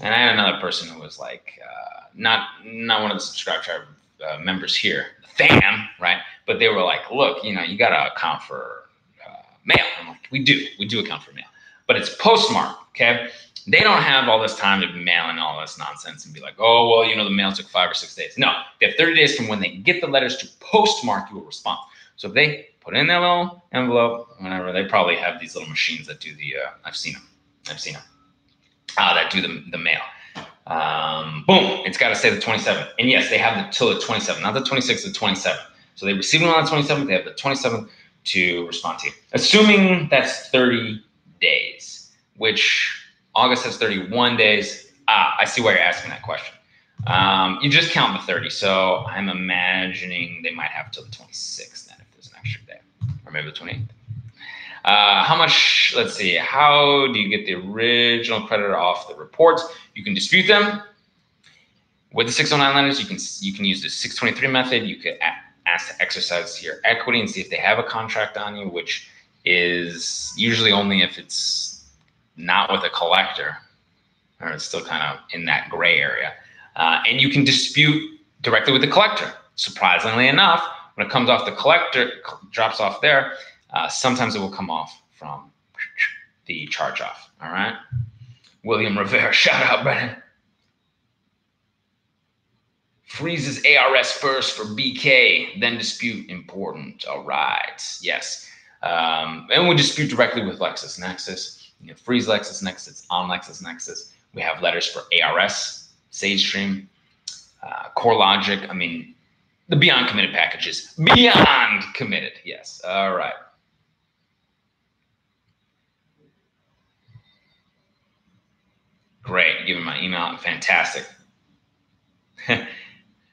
And I had another person who was like, uh, not not one of the Subscribe Tribe uh, members here, fam, right? But they were like, look, you know, you got to account for uh, mail. I'm like, we do. We do account for mail. But it's postmark, okay? They don't have all this time to be mailing all this nonsense and be like, oh, well, you know, the mail took five or six days. No, they have thirty days from when they get the letters to postmark you a response. So if they put in their little envelope, whenever, they probably have these little machines that do the, uh, I've seen them, I've seen them, uh, that do the, the mail. Um, boom, it's got to say the twenty-seventh. And yes, they have the till the twenty-seventh, not the twenty-sixth, the twenty-seventh. So they receive it on the twenty-seventh, they have the twenty-seventh to respond to you. Assuming that's thirty days, which... August has thirty-one days. Ah, I see why you're asking that question. Um, you just count the thirty. So I'm imagining they might have till the twenty-sixth then, if there's an extra day, or maybe the twenty-eighth. Uh, how much, let's see, how do you get the original creditor off the reports? You can dispute them. With the six oh nine lenders, you can, you can use the six twenty-three method. You could ask to exercise your equity and see if they have a contract on you, which is usually only if it's not with a collector, or it's still kind of in that gray area. Uh, and you can dispute directly with the collector. Surprisingly enough, when it comes off the collector, drops off there, uh, sometimes it will come off from the charge off. All right. William Rivera, shout out, Brennan. Freezes A R S first for B K, then dispute important. All right. Yes. Um, and we dispute directly with LexisNexis. You can freeze LexisNexis on LexisNexis. We have letters for A R S, SageStream, uh, CoreLogic. I mean, the beyond committed packages. Beyond committed. Yes. All right. Great. Give me my email. Fantastic. uh,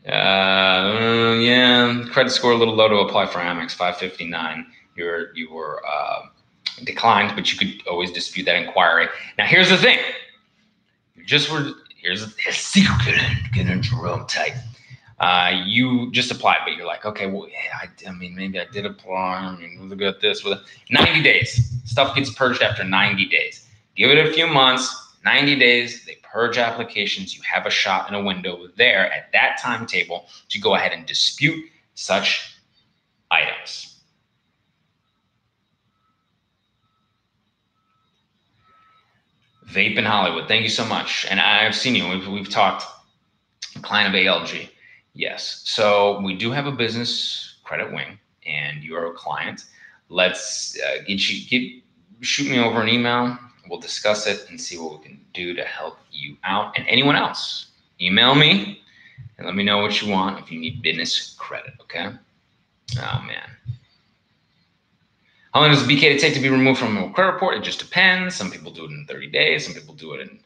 yeah. Credit score a little low to apply for Amex. five fifty-nine. You're, you were... Uh, declined, but you could always dispute that inquiry. Now, here's the thing. You just were, here's a secret, get in Jerome type. Uh, you just applied, but you're like, okay, well, yeah, I, I mean, maybe I did apply. I mean, look at this. With ninety days. Stuff gets purged after ninety days. Give it a few months. ninety days, they purge applications. You have a shot in a window there at that timetable to go ahead and dispute such items. Vape in Hollywood. Thank you so much. And I've seen you. We've, we've talked. Client of A L G. Yes. So we do have a business credit wing, and you are a client. Let's uh, get you get shoot me over an email. We'll discuss it and see what we can do to help you out and anyone else. Email me and let me know what you want if you need business credit. Okay. Oh man. How long does B K to take to be removed from a credit report? It just depends. Some people do it in thirty days. Some people do it in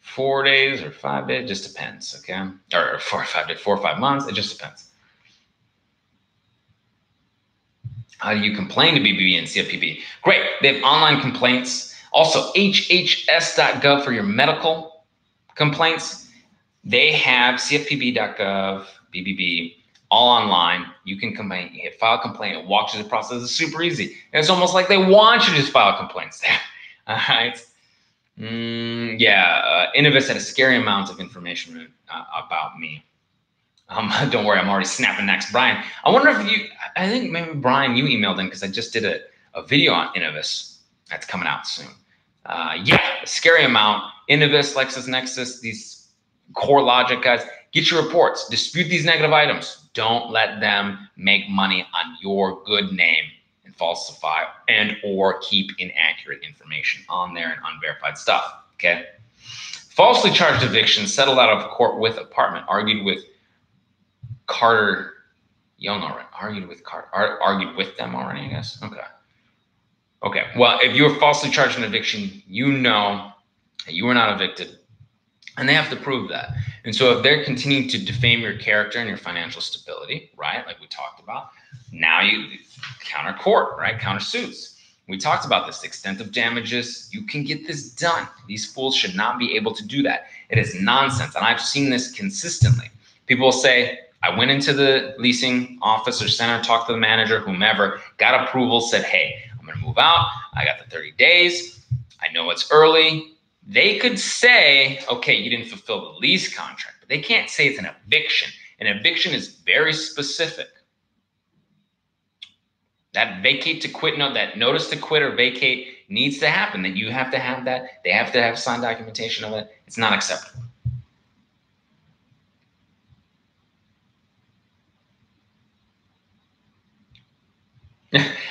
four days or five days. It just depends, okay? Or four or five days, four or five months. It just depends. How do you complain to B B B and C F P B? Great. They have online complaints. Also, H H S dot gov for your medical complaints. They have C F P B dot gov, B B B. All online, you can complain, you hit file complaint, it walks through the process. It's super easy. And it's almost like they want you to just file complaints there. All right. Mm, yeah, uh, Innovis had a scary amount of information uh, about me. Um, don't worry, I'm already snapping next. Brian, I wonder if you, I think maybe Brian, you emailed in because I just did a, a video on Innovis that's coming out soon. Uh, yeah, a scary amount. Innovis, LexisNexis, these CoreLogic guys. Get your reports. Dispute these negative items. Don't let them make money on your good name and falsify and or keep inaccurate information on there and unverified stuff, okay? Falsely charged eviction, settled out of court with apartment, argued with Carter Young already. Argued with Carter, argued with them already, I guess. Okay. Okay, well, if you were falsely charged an eviction, you know that you were not evicted. And they have to prove that. And so if they're continuing to defame your character and your financial stability, right, like we talked about, now you counter court, right, counter suits. We talked about this, the extent of damages. You can get this done. These fools should not be able to do that. It is nonsense. And I've seen this consistently. People will say, I went into the leasing office or center, talked to the manager, whomever, got approval, said, hey, I'm going to move out. I got the thirty days. I know it's early. They could say, okay, you didn't fulfill the lease contract, but they can't say it's an eviction. An eviction is very specific. That vacate to quit, no, that notice to quit or vacate needs to happen. That you have to have that. They have to have signed documentation of it. It's not acceptable.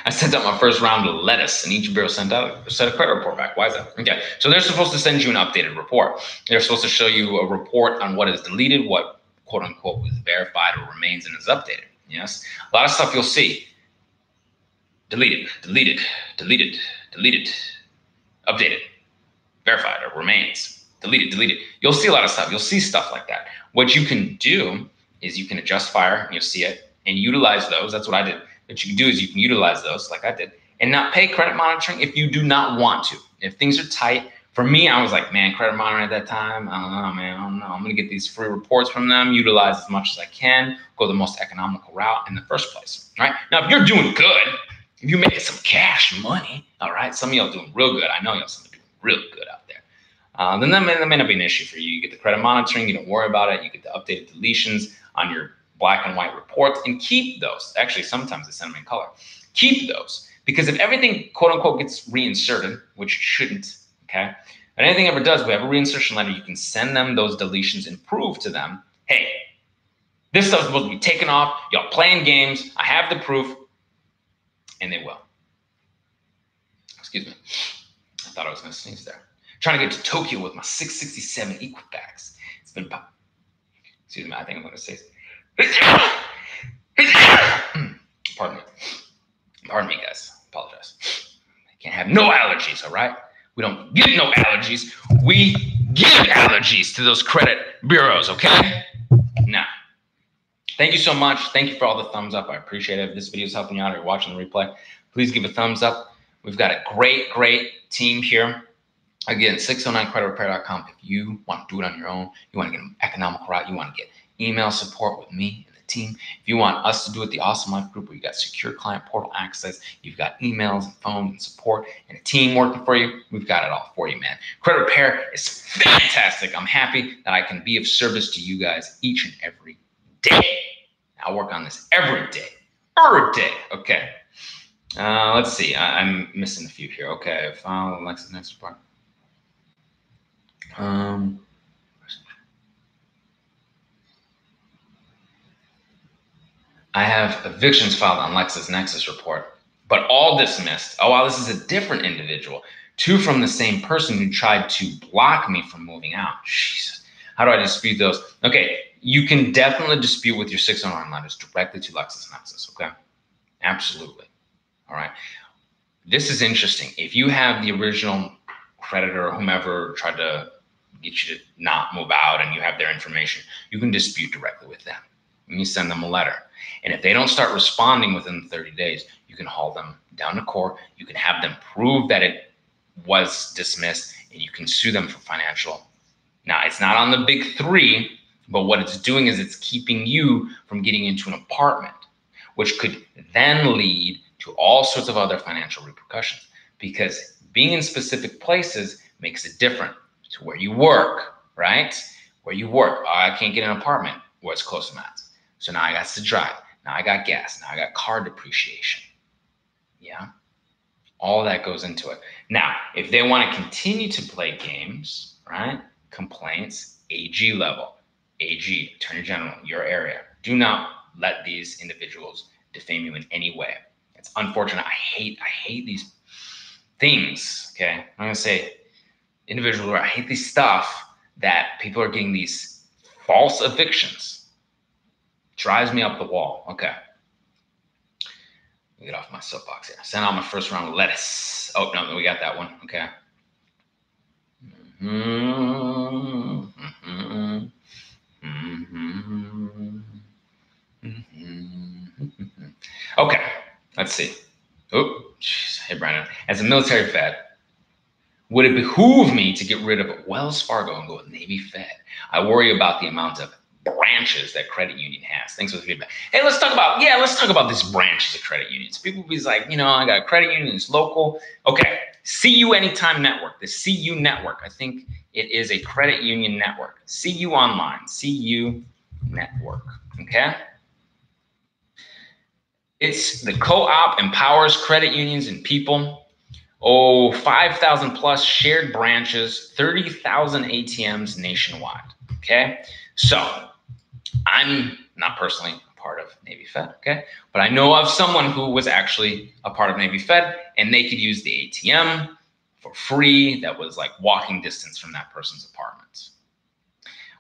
I sent out my first round of lettuce, and each bureau sent out a set of credit report back. Why is that? Okay, so they're supposed to send you an updated report. They're supposed to show you a report on what is deleted, what quote unquote was verified or remains and is updated. Yes, a lot of stuff you'll see. Deleted, deleted, deleted, deleted, updated, verified or remains, deleted, deleted. You'll see a lot of stuff. You'll see stuff like that. What you can do is you can adjust fire, and you'll see it, and utilize those. That's what I did. What you can do is you can utilize those like I did and not pay credit monitoring if you do not want to. If things are tight, for me, I was like, man, credit monitoring at that time, I don't know, man, I don't know. I'm going to get these free reports from them, utilize as much as I can, go the most economical route in the first place, right? Now, if you're doing good, if you're making some cash money, all right, some of y'all doing real good. I know y'all some doing real good out there. Uh, then that may, that may not be an issue for you. You get the credit monitoring, you don't worry about it. You get the updated deletions on your black and white reports, and keep those. Actually, sometimes they send them in color. Keep those, because if everything, quote unquote, gets reinserted, which it shouldn't, okay, if anything ever does, we have a reinsertion letter, you can send them those deletions and prove to them, hey, this stuff's supposed to be taken off, y'all playing games, I have the proof, and they will. Excuse me. I thought I was going to sneeze there. Trying to get to Tokyo with my six sixty-seven Equifax. It's been, excuse me, I think I'm going to say pardon me. Pardon me, guys. Apologize. I can't have no allergies, all right? We don't get no allergies. We give allergies to those credit bureaus, okay? Now, thank you so much. Thank you for all the thumbs up. I appreciate it. If this video is helping you out or you're watching the replay, please give a thumbs up. We've got a great, great team here. Again, six oh nine credit repair dot com. If you want to do it on your own, you want to get an economical route, you want to get email support with me and the team. If you want us to do it, the Awesome Life Group, where you got secure client portal access, you've got emails and phone and support and a team working for you, we've got it all for you, man. Credit Repair is fantastic. I'm happy that I can be of service to you guys each and every day. I work on this every day, every day. Okay, uh, let's see. I I'm missing a few here. Okay, file Lexis next report. Um. I have evictions filed on LexisNexis report, but all dismissed. Oh, wow, this is a different individual. Two from the same person who tried to block me from moving out. Jesus. How do I dispute those? Okay, you can definitely dispute with your six oh nine lenders directly to LexisNexis, okay? Absolutely, all right? This is interesting. If you have the original creditor or whomever tried to get you to not move out and you have their information, you can dispute directly with them. And you send them a letter. And if they don't start responding within thirty days, you can haul them down to court. You can have them prove that it was dismissed, and you can sue them for financial. Now, it's not on the big three, but what it's doing is it's keeping you from getting into an apartment, which could then lead to all sorts of other financial repercussions, because being in specific places makes it different to where you work, right? Where you work. Oh, I can't get an apartment. Well, it's close enough. So now I got to drive. Now I got gas. Now I got car depreciation. Yeah. All that goes into it. Now, if they want to continue to play games, right? Complaints, A G level, A G, Attorney General, your area. Do not let these individuals defame you in any way. It's unfortunate. I hate, I hate these things. Okay. I'm going to say individual, I hate this stuff that people are getting these false evictions. Drives me up the wall. Okay. Let me get off my soapbox here. Send out my first round of lettuce. Oh, no, we got that one. Okay. Mm-hmm. Mm-hmm. Mm-hmm. Mm-hmm. Okay. Let's see. Oh, geez. Hey, Brandon. As a military Fed, would it behoove me to get rid of Wells Fargo and go with Navy Fed? I worry about the amount of branches that credit union has. Thanks for the feedback. Hey, let's talk about, yeah, let's talk about these branches of credit unions. People be like, you know, I got a credit union, it's local. Okay, C U Anytime Network, the C U Network. I think it is a credit union network. C U Online, C U Network, okay? It's the co-op empowers credit unions and people. Oh, five thousand plus shared branches, thirty thousand A T Ms nationwide, okay? So I'm not personally a part of Navy Fed, okay? But I know of someone who was actually a part of Navy Fed, and they could use the A T M for free. That was like walking distance from that person's apartment.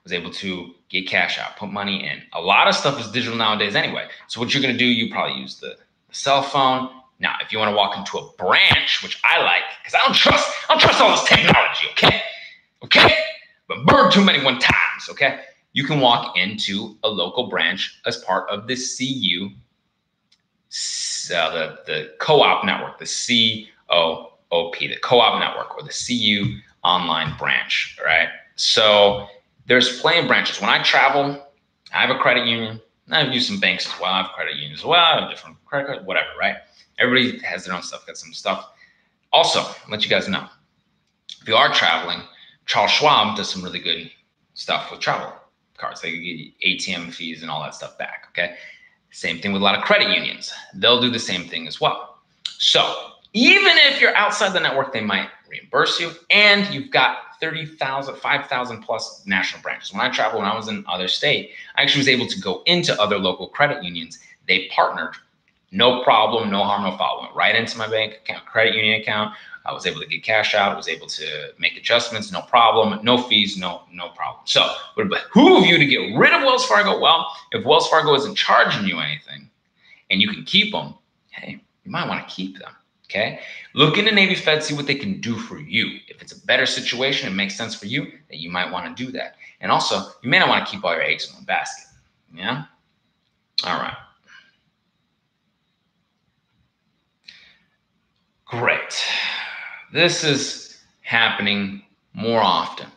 Was able to get cash out, put money in. A lot of stuff is digital nowadays anyway. So what you're gonna do, you probably use the, the cell phone. Now, if you wanna walk into a branch, which I like, because I don't trust, I don't trust all this technology, okay? Okay? But burned too many one times, okay? You can walk into a local branch as part of the C U, uh, the, the co-op network, the C O O P, the co-op network, or the C U online branch, all right? So there's plenty of branches. When I travel, I have a credit union. I've used some banks as well. I have credit unions as well. I have different credit cards, whatever, right? Everybody has their own stuff, got some stuff. Also, I'll let you guys know, if you are traveling, Charles Schwab does some really good stuff with travel cards. They give you A T M fees and all that stuff back, okay? Same thing with a lot of credit unions. They'll do the same thing as well. So even if you're outside the network, they might reimburse you, and you've got thirty thousand, five thousand plus national branches. When I traveled, when I was in other state, I actually was able to go into other local credit unions. They partnered, no problem, no harm, no foul. Went right into my bank account, credit union account. I was able to get cash out. I was able to make adjustments, no problem, no fees, no no problem. So would behoove you to get rid of Wells Fargo? Well, if Wells Fargo isn't charging you anything and you can keep them, hey, you might want to keep them. Okay, look into Navy Fed, see what they can do for you. If it's a better situation, it makes sense for you, that you might want to do that. And also, you may not want to keep all your eggs in one basket. Yeah? All right. Great. This is happening more often.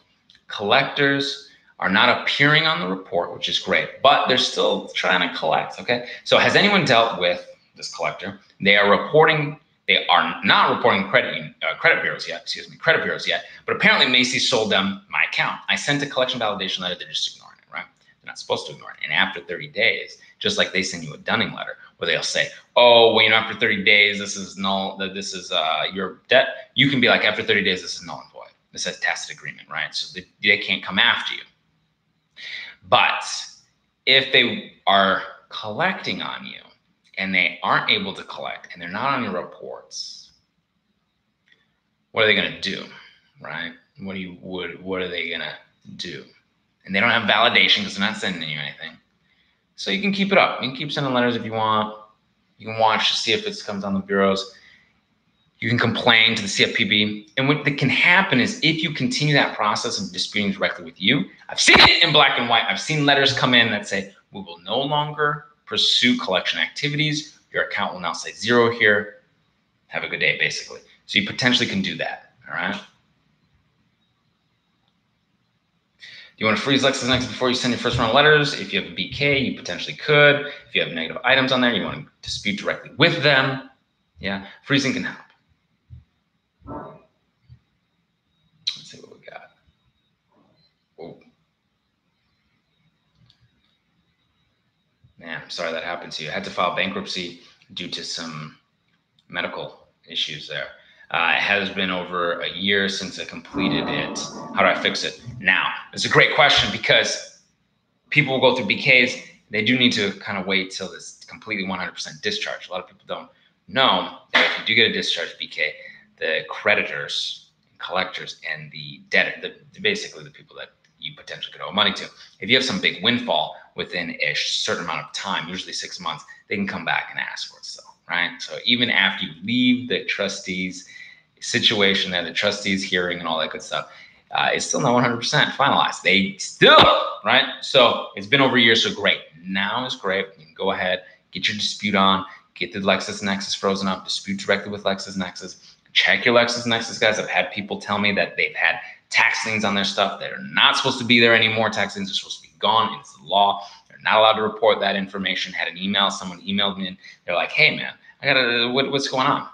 Collectors are not appearing on the report, which is great, but they're still trying to collect, okay? So has anyone dealt with this collector? They are reporting... They are not reporting credit uh, credit bureaus yet, excuse me, credit bureaus yet, but apparently Macy's sold them my account. I sent a collection validation letter, they're just ignoring it, right? They're not supposed to ignore it. And after thirty days, just like they send you a Dunning letter where they'll say, oh, well, you know, after thirty days, this is null, this is uh, your debt. You can be like, after thirty days, this is null and void. This says tacit agreement, right? So they, they can't come after you. But if they are collecting on you, and they aren't able to collect, and they're not on your reports, what are they gonna do, right? What do you, what, what are they gonna do? And they don't have validation because they're not sending you anything. So you can keep it up. You can keep sending letters if you want. You can watch to see if it comes on the bureaus. You can complain to the C F P B. And what that can happen is if you continue that process of disputing directly with you, I've seen it in black and white. I've seen letters come in that say, we will no longer pursue collection activities. Your account will now say zero here. Have a good day, basically. So you potentially can do that, all right? Do you want to freeze LexisNexis before you send your first round of letters? If you have a B K, you potentially could. If you have negative items on there, you want to dispute directly with them. Yeah, freezing can help. Let's see what we got. Oh. Man, I'm sorry that happened to you. I had to file bankruptcy due to some medical issues there. Uh, it has been over a year since I completed it. How do I fix it? Now, it's a great question because people will go through B Ks. They do need to kind of wait till it's completely one hundred percent discharged. A lot of people don't know that if you do get a discharge B K, the creditors, collectors, and the debtor, the, basically the people that you potentially could owe money to. If you have some big windfall within a certain amount of time, usually six months, they can come back and ask for it still, right? So even after you leave the trustees situation and the trustees hearing and all that good stuff, uh, it's still not one hundred percent finalized. They still, right? So it's been over a year, so great. Now is great. You can go ahead, get your dispute on, get the LexisNexis frozen up, dispute directly with LexisNexis. Check your LexisNexis, guys. I've had people tell me that they've had tax liens on their stuff that are not supposed to be there anymore. Tax liens are supposed to be gone. It's the law. They're not allowed to report that information. Had an email. Someone emailed me. And they're like, hey, man, I got to, what, what's going on?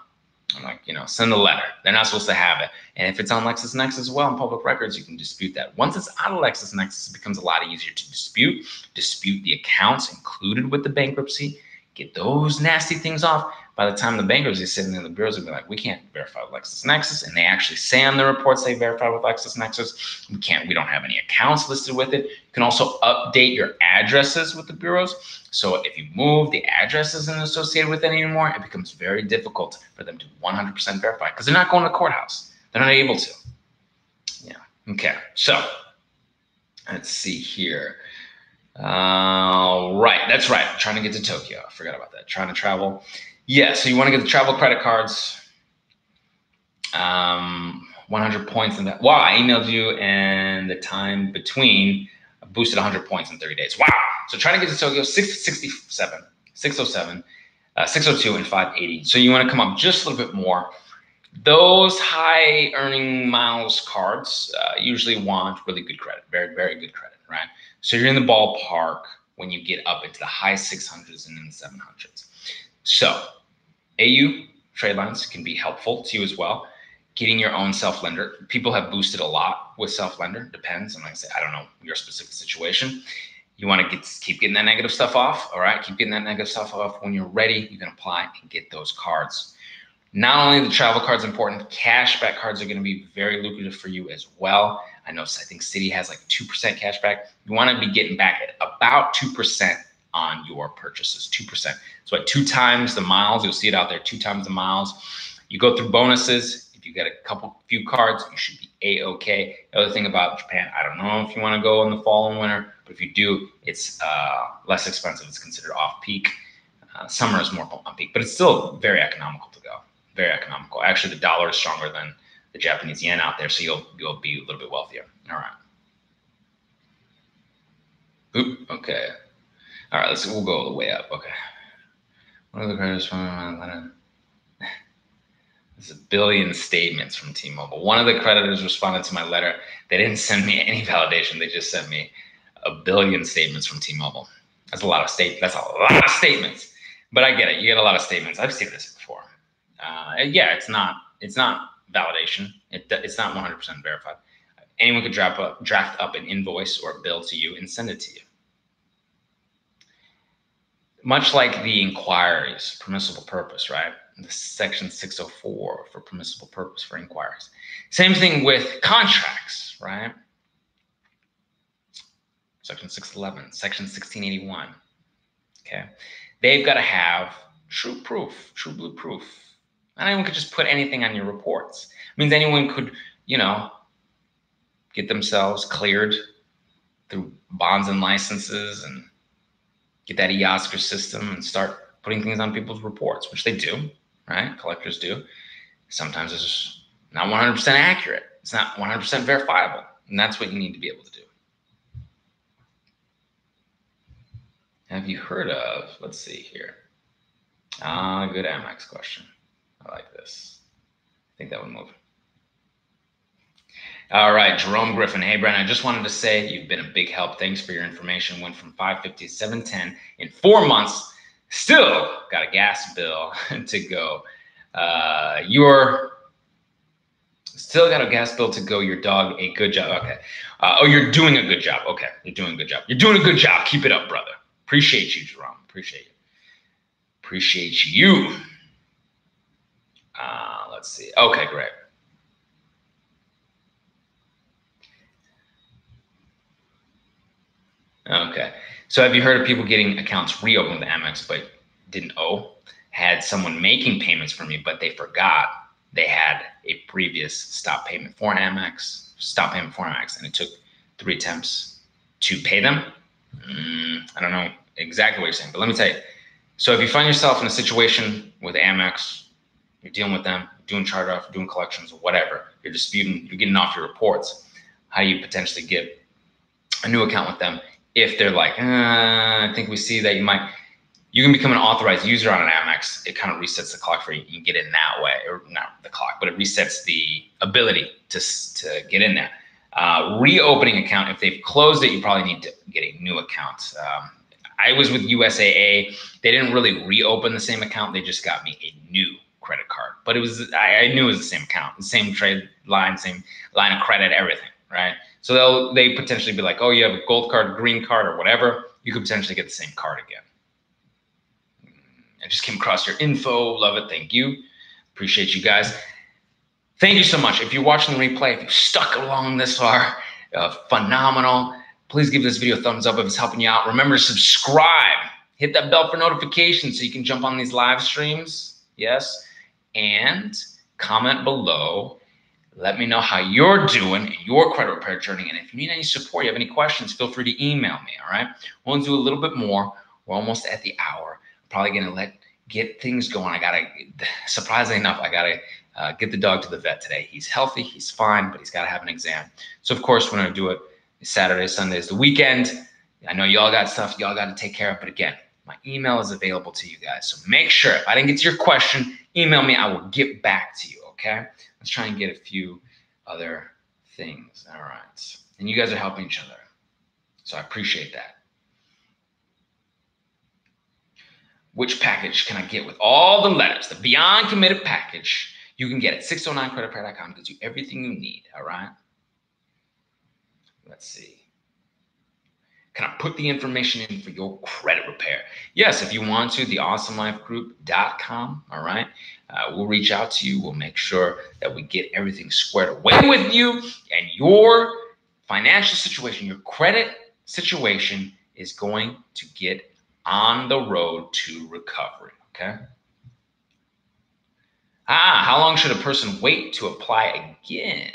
I'm like, you know, send a letter. They're not supposed to have it. And if it's on LexisNexis as well, in public records, you can dispute that. Once it's out of LexisNexis, it becomes a lot easier to dispute. Dispute the accounts included with the bankruptcy. Get those nasty things off. By the time the bankruptcy is sitting in the bureaus, will be like, we can't verify with LexisNexis. And they actually say on the reports they verify with LexisNexis. We can't, we don't have any accounts listed with it. You can also update your addresses with the bureaus. So if you move, the address isn't associated with it anymore. It becomes very difficult for them to one hundred percent verify because they're not going to the courthouse. They're not able to. Yeah. Okay. So let's see here. Uh, right. That's right. I'm trying to get to Tokyo. I forgot about that. Trying to travel. Yeah, so you want to get the travel credit cards, um, one hundred points in that. Wow, I emailed you and the time between I boosted one hundred points in thirty days. Wow. So trying to get to Tokyo, six sixty-seven, six oh seven, uh, six oh two, and five eighty. So you want to come up just a little bit more. Those high earning miles cards uh, usually want really good credit, very, very good credit, right? So you're in the ballpark when you get up into the high six hundreds and in the seven hundreds. So A U trade lines can be helpful to you as well. Getting your own self-lender. People have boosted a lot with self-lender. Depends. I'm like I say, I don't know your specific situation. You want to get keep getting that negative stuff off. All right. Keep getting that negative stuff off. When you're ready, you can apply and get those cards. Not only the travel cards important, cashback cards are going to be very lucrative for you as well. I know I think Citi has like two percent cashback. You want to be getting back at about two percent. On your purchases, two percent. So at two times the miles, you'll see it out there, two times the miles. You go through bonuses. If you get a couple, few cards, you should be A-okay. The other thing about Japan, I don't know if you wanna go in the fall and winter, but if you do, it's uh, less expensive. It's considered off-peak. Uh, summer is more on-peak, but it's still very economical to go, very economical. Actually, the dollar is stronger than the Japanese yen out there, so you'll, you'll be a little bit wealthier. All right. Oop, okay. All right, let's we'll go all the way up. Okay. One of the creditors from there's a billion statements from T-Mobile. One of the creditors responded to my letter. They didn't send me any validation. They just sent me a billion statements from T-Mobile. That's a lot of statements. That's a lot of statements. But I get it. You get a lot of statements. I've seen this before. Uh, yeah, it's not it's not validation. It, it's not one hundred percent verified. Anyone could draft up, draft up an invoice or a bill to you and send it to you. Much like the inquiries, permissible purpose, right? This section six oh four for permissible purpose for inquiries. Same thing with contracts, right? Section six eleven, section sixteen eighty-one, okay? They've got to have true proof, true blue proof. Not anyone could just put anything on your reports. It means anyone could, you know, get themselves cleared through bonds and licenses and get that E Oscar system and start putting things on people's reports, which they do, right? Collectors do. Sometimes it's just not one hundred percent accurate. It's not one hundred percent verifiable. And that's what you need to be able to do. Have you heard of, let's see here. Ah, good Amex question. I like this. I think that would move. All right, Jerome Griffin. Hey, Brandon, I just wanted to say you've been a big help. Thanks for your information. Went from five fifty to seven ten in four months. Still got a gas bill to go. Uh, you're still got a gas bill to go. Your dog, a good job. Okay. Uh, oh, you're doing a good job. Okay, you're doing a good job. You're doing a good job. Keep it up, brother. Appreciate you, Jerome. Appreciate you. Appreciate you. Uh, let's see. Okay, great. Okay. So have you heard of people getting accounts reopened with Amex but didn't owe? Had someone making payments for me, but they forgot they had a previous stop payment for an Amex, stop payment for Amex, and it took three attempts to pay them? Mm, I don't know exactly what you're saying, but let me tell you. So if you find yourself in a situation with Amex, you're dealing with them, doing charge-off, doing collections, or whatever, you're disputing, you're getting off your reports, how do you potentially get a new account with them? If they're like, uh, I think we see that you might, you can become an authorized user on an Amex. It kind of resets the clock for you. You can get in that way, or not the clock, but it resets the ability to, to get in there. Uh, reopening account, if they've closed it, you probably need to get a new account. Um, I was with U S A A. They didn't really reopen the same account. They just got me a new credit card. but it was, I, I knew it was the same account, the same trade line, same line of credit, everything, right? So they'll, they potentially be like, oh, you have a gold card, green card, or whatever. You could potentially get the same card again. I just came across your info. Love it. Thank you. Appreciate you guys. Thank you so much. If you're watching the replay, if you stuck along this far, uh, phenomenal. Please give this video a thumbs up if it's helping you out. Remember to subscribe. Hit that bell for notifications so you can jump on these live streams. Yes. And comment below. Let me know how you're doing in your credit repair journey. And if you need any support, you have any questions, feel free to email me, all right? We'll do a little bit more. We're almost at the hour. I'm probably going to let get things going. I got to, surprisingly enough, I got to uh, get the dog to the vet today. He's healthy. He's fine, but he's got to have an exam. So, of course, we're going to do it Saturday, Sundays, the weekend. I know y'all got stuff y'all got to take care of. But, again, my email is available to you guys. So make sure if I didn't get to your question, email me. I will get back to you, okay? Let's try and get a few other things. All right. And you guys are helping each other. So I appreciate that. Which package can I get with all the letters? The Beyond Committed package. You can get it. six oh nine credit repair dot com gives you everything you need. All right. Let's see. Can I put the information in for your credit repair? Yes, if you want to, the awesome life group dot com, all right? Uh, we'll reach out to you. We'll make sure that we get everything squared away with you, and your financial situation, your credit situation is going to get on the road to recovery, okay? Ah, how long should a person wait to apply again?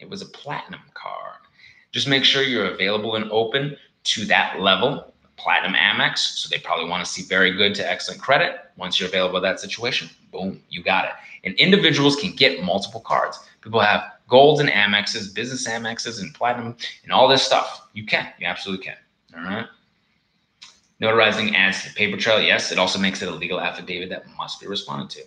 It was a platinum card. Just make sure you're available and open to that level, platinum Amex. So they probably want to see very good to excellent credit. Once you're available in that situation, boom, you got it. And individuals can get multiple cards. People have golds and Amexes, business Amexes and platinum and all this stuff. You can, you absolutely can, all right? Notarizing adds to the paper trail. Yes, it also makes it a legal affidavit that must be responded to.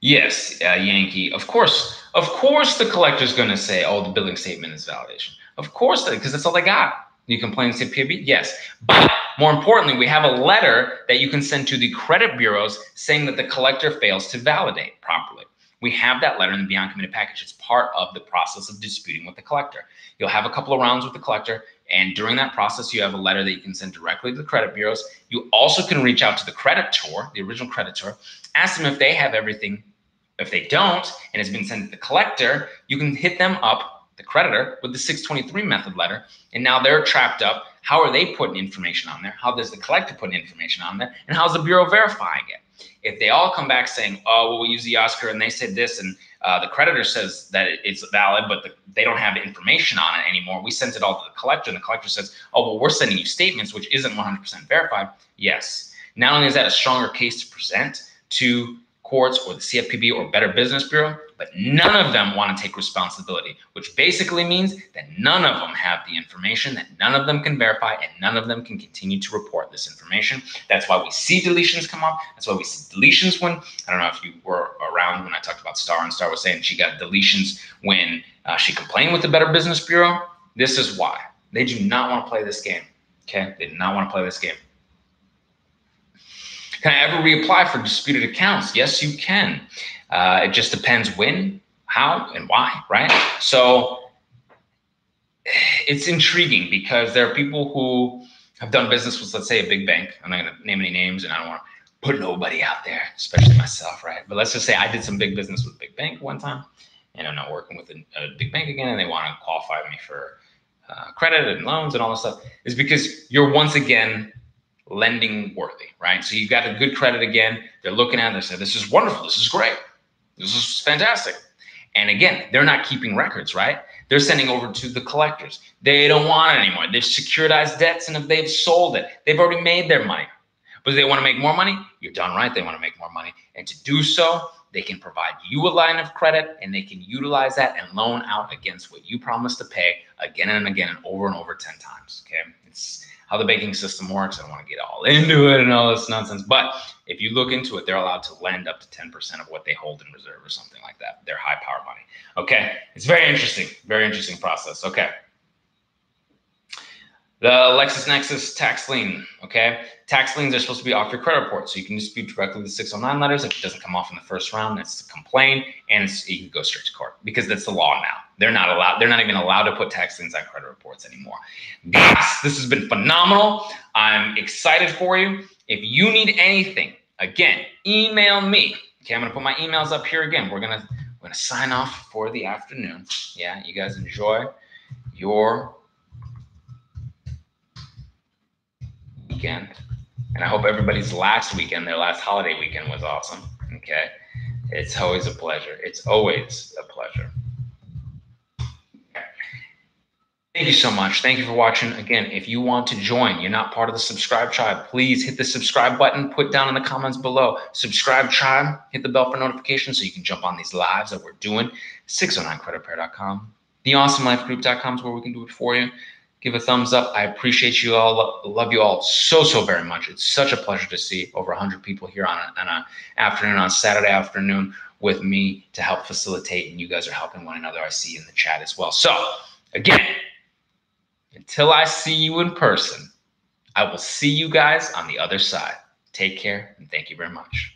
Yes, uh, Yankee, of course. Of course the collector's going to say, oh, the billing statement is validation. Of course, because that's all they got. You complain to C F P B? Yes. But more importantly, we have a letter that you can send to the credit bureaus saying that the collector fails to validate properly. We have that letter in the Beyond Committed package. It's part of the process of disputing with the collector. You'll have a couple of rounds with the collector, and during that process, you have a letter that you can send directly to the credit bureaus. You also can reach out to the creditor, the original creditor, ask them if they have everything. If they don't, and it's been sent to the collector, you can hit them up, the creditor, with the six twenty-three method letter, and now they're trapped up. How are they putting information on there? How does the collector put information on there? And how's the bureau verifying it? If they all come back saying, oh, well, we use the E Oscar, and they said this, and uh, the creditor says that it's valid, but the, they don't have the information on it anymore. We sent it all to the collector, and the collector says, oh, well, we're sending you statements, which isn't one hundred percent verified. Yes. Not only is that a stronger case to present to courts or the C F P B or Better Business Bureau, but none of them want to take responsibility, which basically means that none of them have the information, that none of them can verify, and none of them can continue to report this information. That's why we see deletions come up. That's why we see deletions when, I don't know if you were around when I talked about Star, and Star was saying she got deletions when uh, she complained with the Better Business Bureau. This is why. They do not want to play this game, okay? They do not want to play this game. Can I ever reapply for disputed accounts? Yes, you can. Uh, it just depends when, how, and why, right? So it's intriguing because there are people who have done business with, let's say, a big bank. I'm not going to name any names, and I don't want to put nobody out there, especially myself, right? But let's just say I did some big business with a big bank one time, and I'm not working with a, a big bank again, and they want to qualify me for uh, credit and loans and all this stuff. It's because you're once again lending worthy, right? So you've got a good credit again. They're looking at it. They say, this is wonderful. This is great. This is fantastic. And again, they're not keeping records, right? They're sending over to the collectors. They don't want it anymore. They've securitized debts, and if they've sold it, they've already made their money. But if they want to make more money, you're done right. They want to make more money. And to do so, they can provide you a line of credit, and they can utilize that and loan out against what you promised to pay again and again and over and over ten times, okay? It's how the banking system works. I don't want to get all into it and all this nonsense, but if you look into it, they're allowed to lend up to ten percent of what they hold in reserve or something like that, their high power money. Okay. It's very interesting, very interesting process. Okay. The LexisNexis tax lien, okay? Tax liens are supposed to be off your credit report, so you can dispute directly the six oh nine letters. If it doesn't come off in the first round, that's a complaint, and it's, you can go straight to court because that's the law now. They're not allowed. They're not even allowed to put tax liens on credit reports anymore. Guys, this has been phenomenal. I'm excited for you. If you need anything, again, email me. Okay, I'm gonna put my emails up here again. We're gonna we're gonna sign off for the afternoon. Yeah, you guys enjoy your weekend. And I hope everybody's last weekend, their last holiday weekend, was awesome. Okay. It's always a pleasure. It's always a pleasure. Thank you so much. Thank you for watching. Again, if you want to join, you're not part of the Subscribe Tribe, please hit the subscribe button, put down in the comments below, Subscribe Tribe, hit the bell for notifications so you can jump on these lives that we're doing. six oh nine credit repair dot com. the awesome life group dot com is where we can do it for you. Give a thumbs up. I appreciate you all. Love you all so, so very much. It's such a pleasure to see over one hundred people here on an on afternoon, on Saturday afternoon with me to help facilitate. And you guys are helping one another. I see in the chat as well. So again, until I see you in person, I will see you guys on the other side. Take care and thank you very much.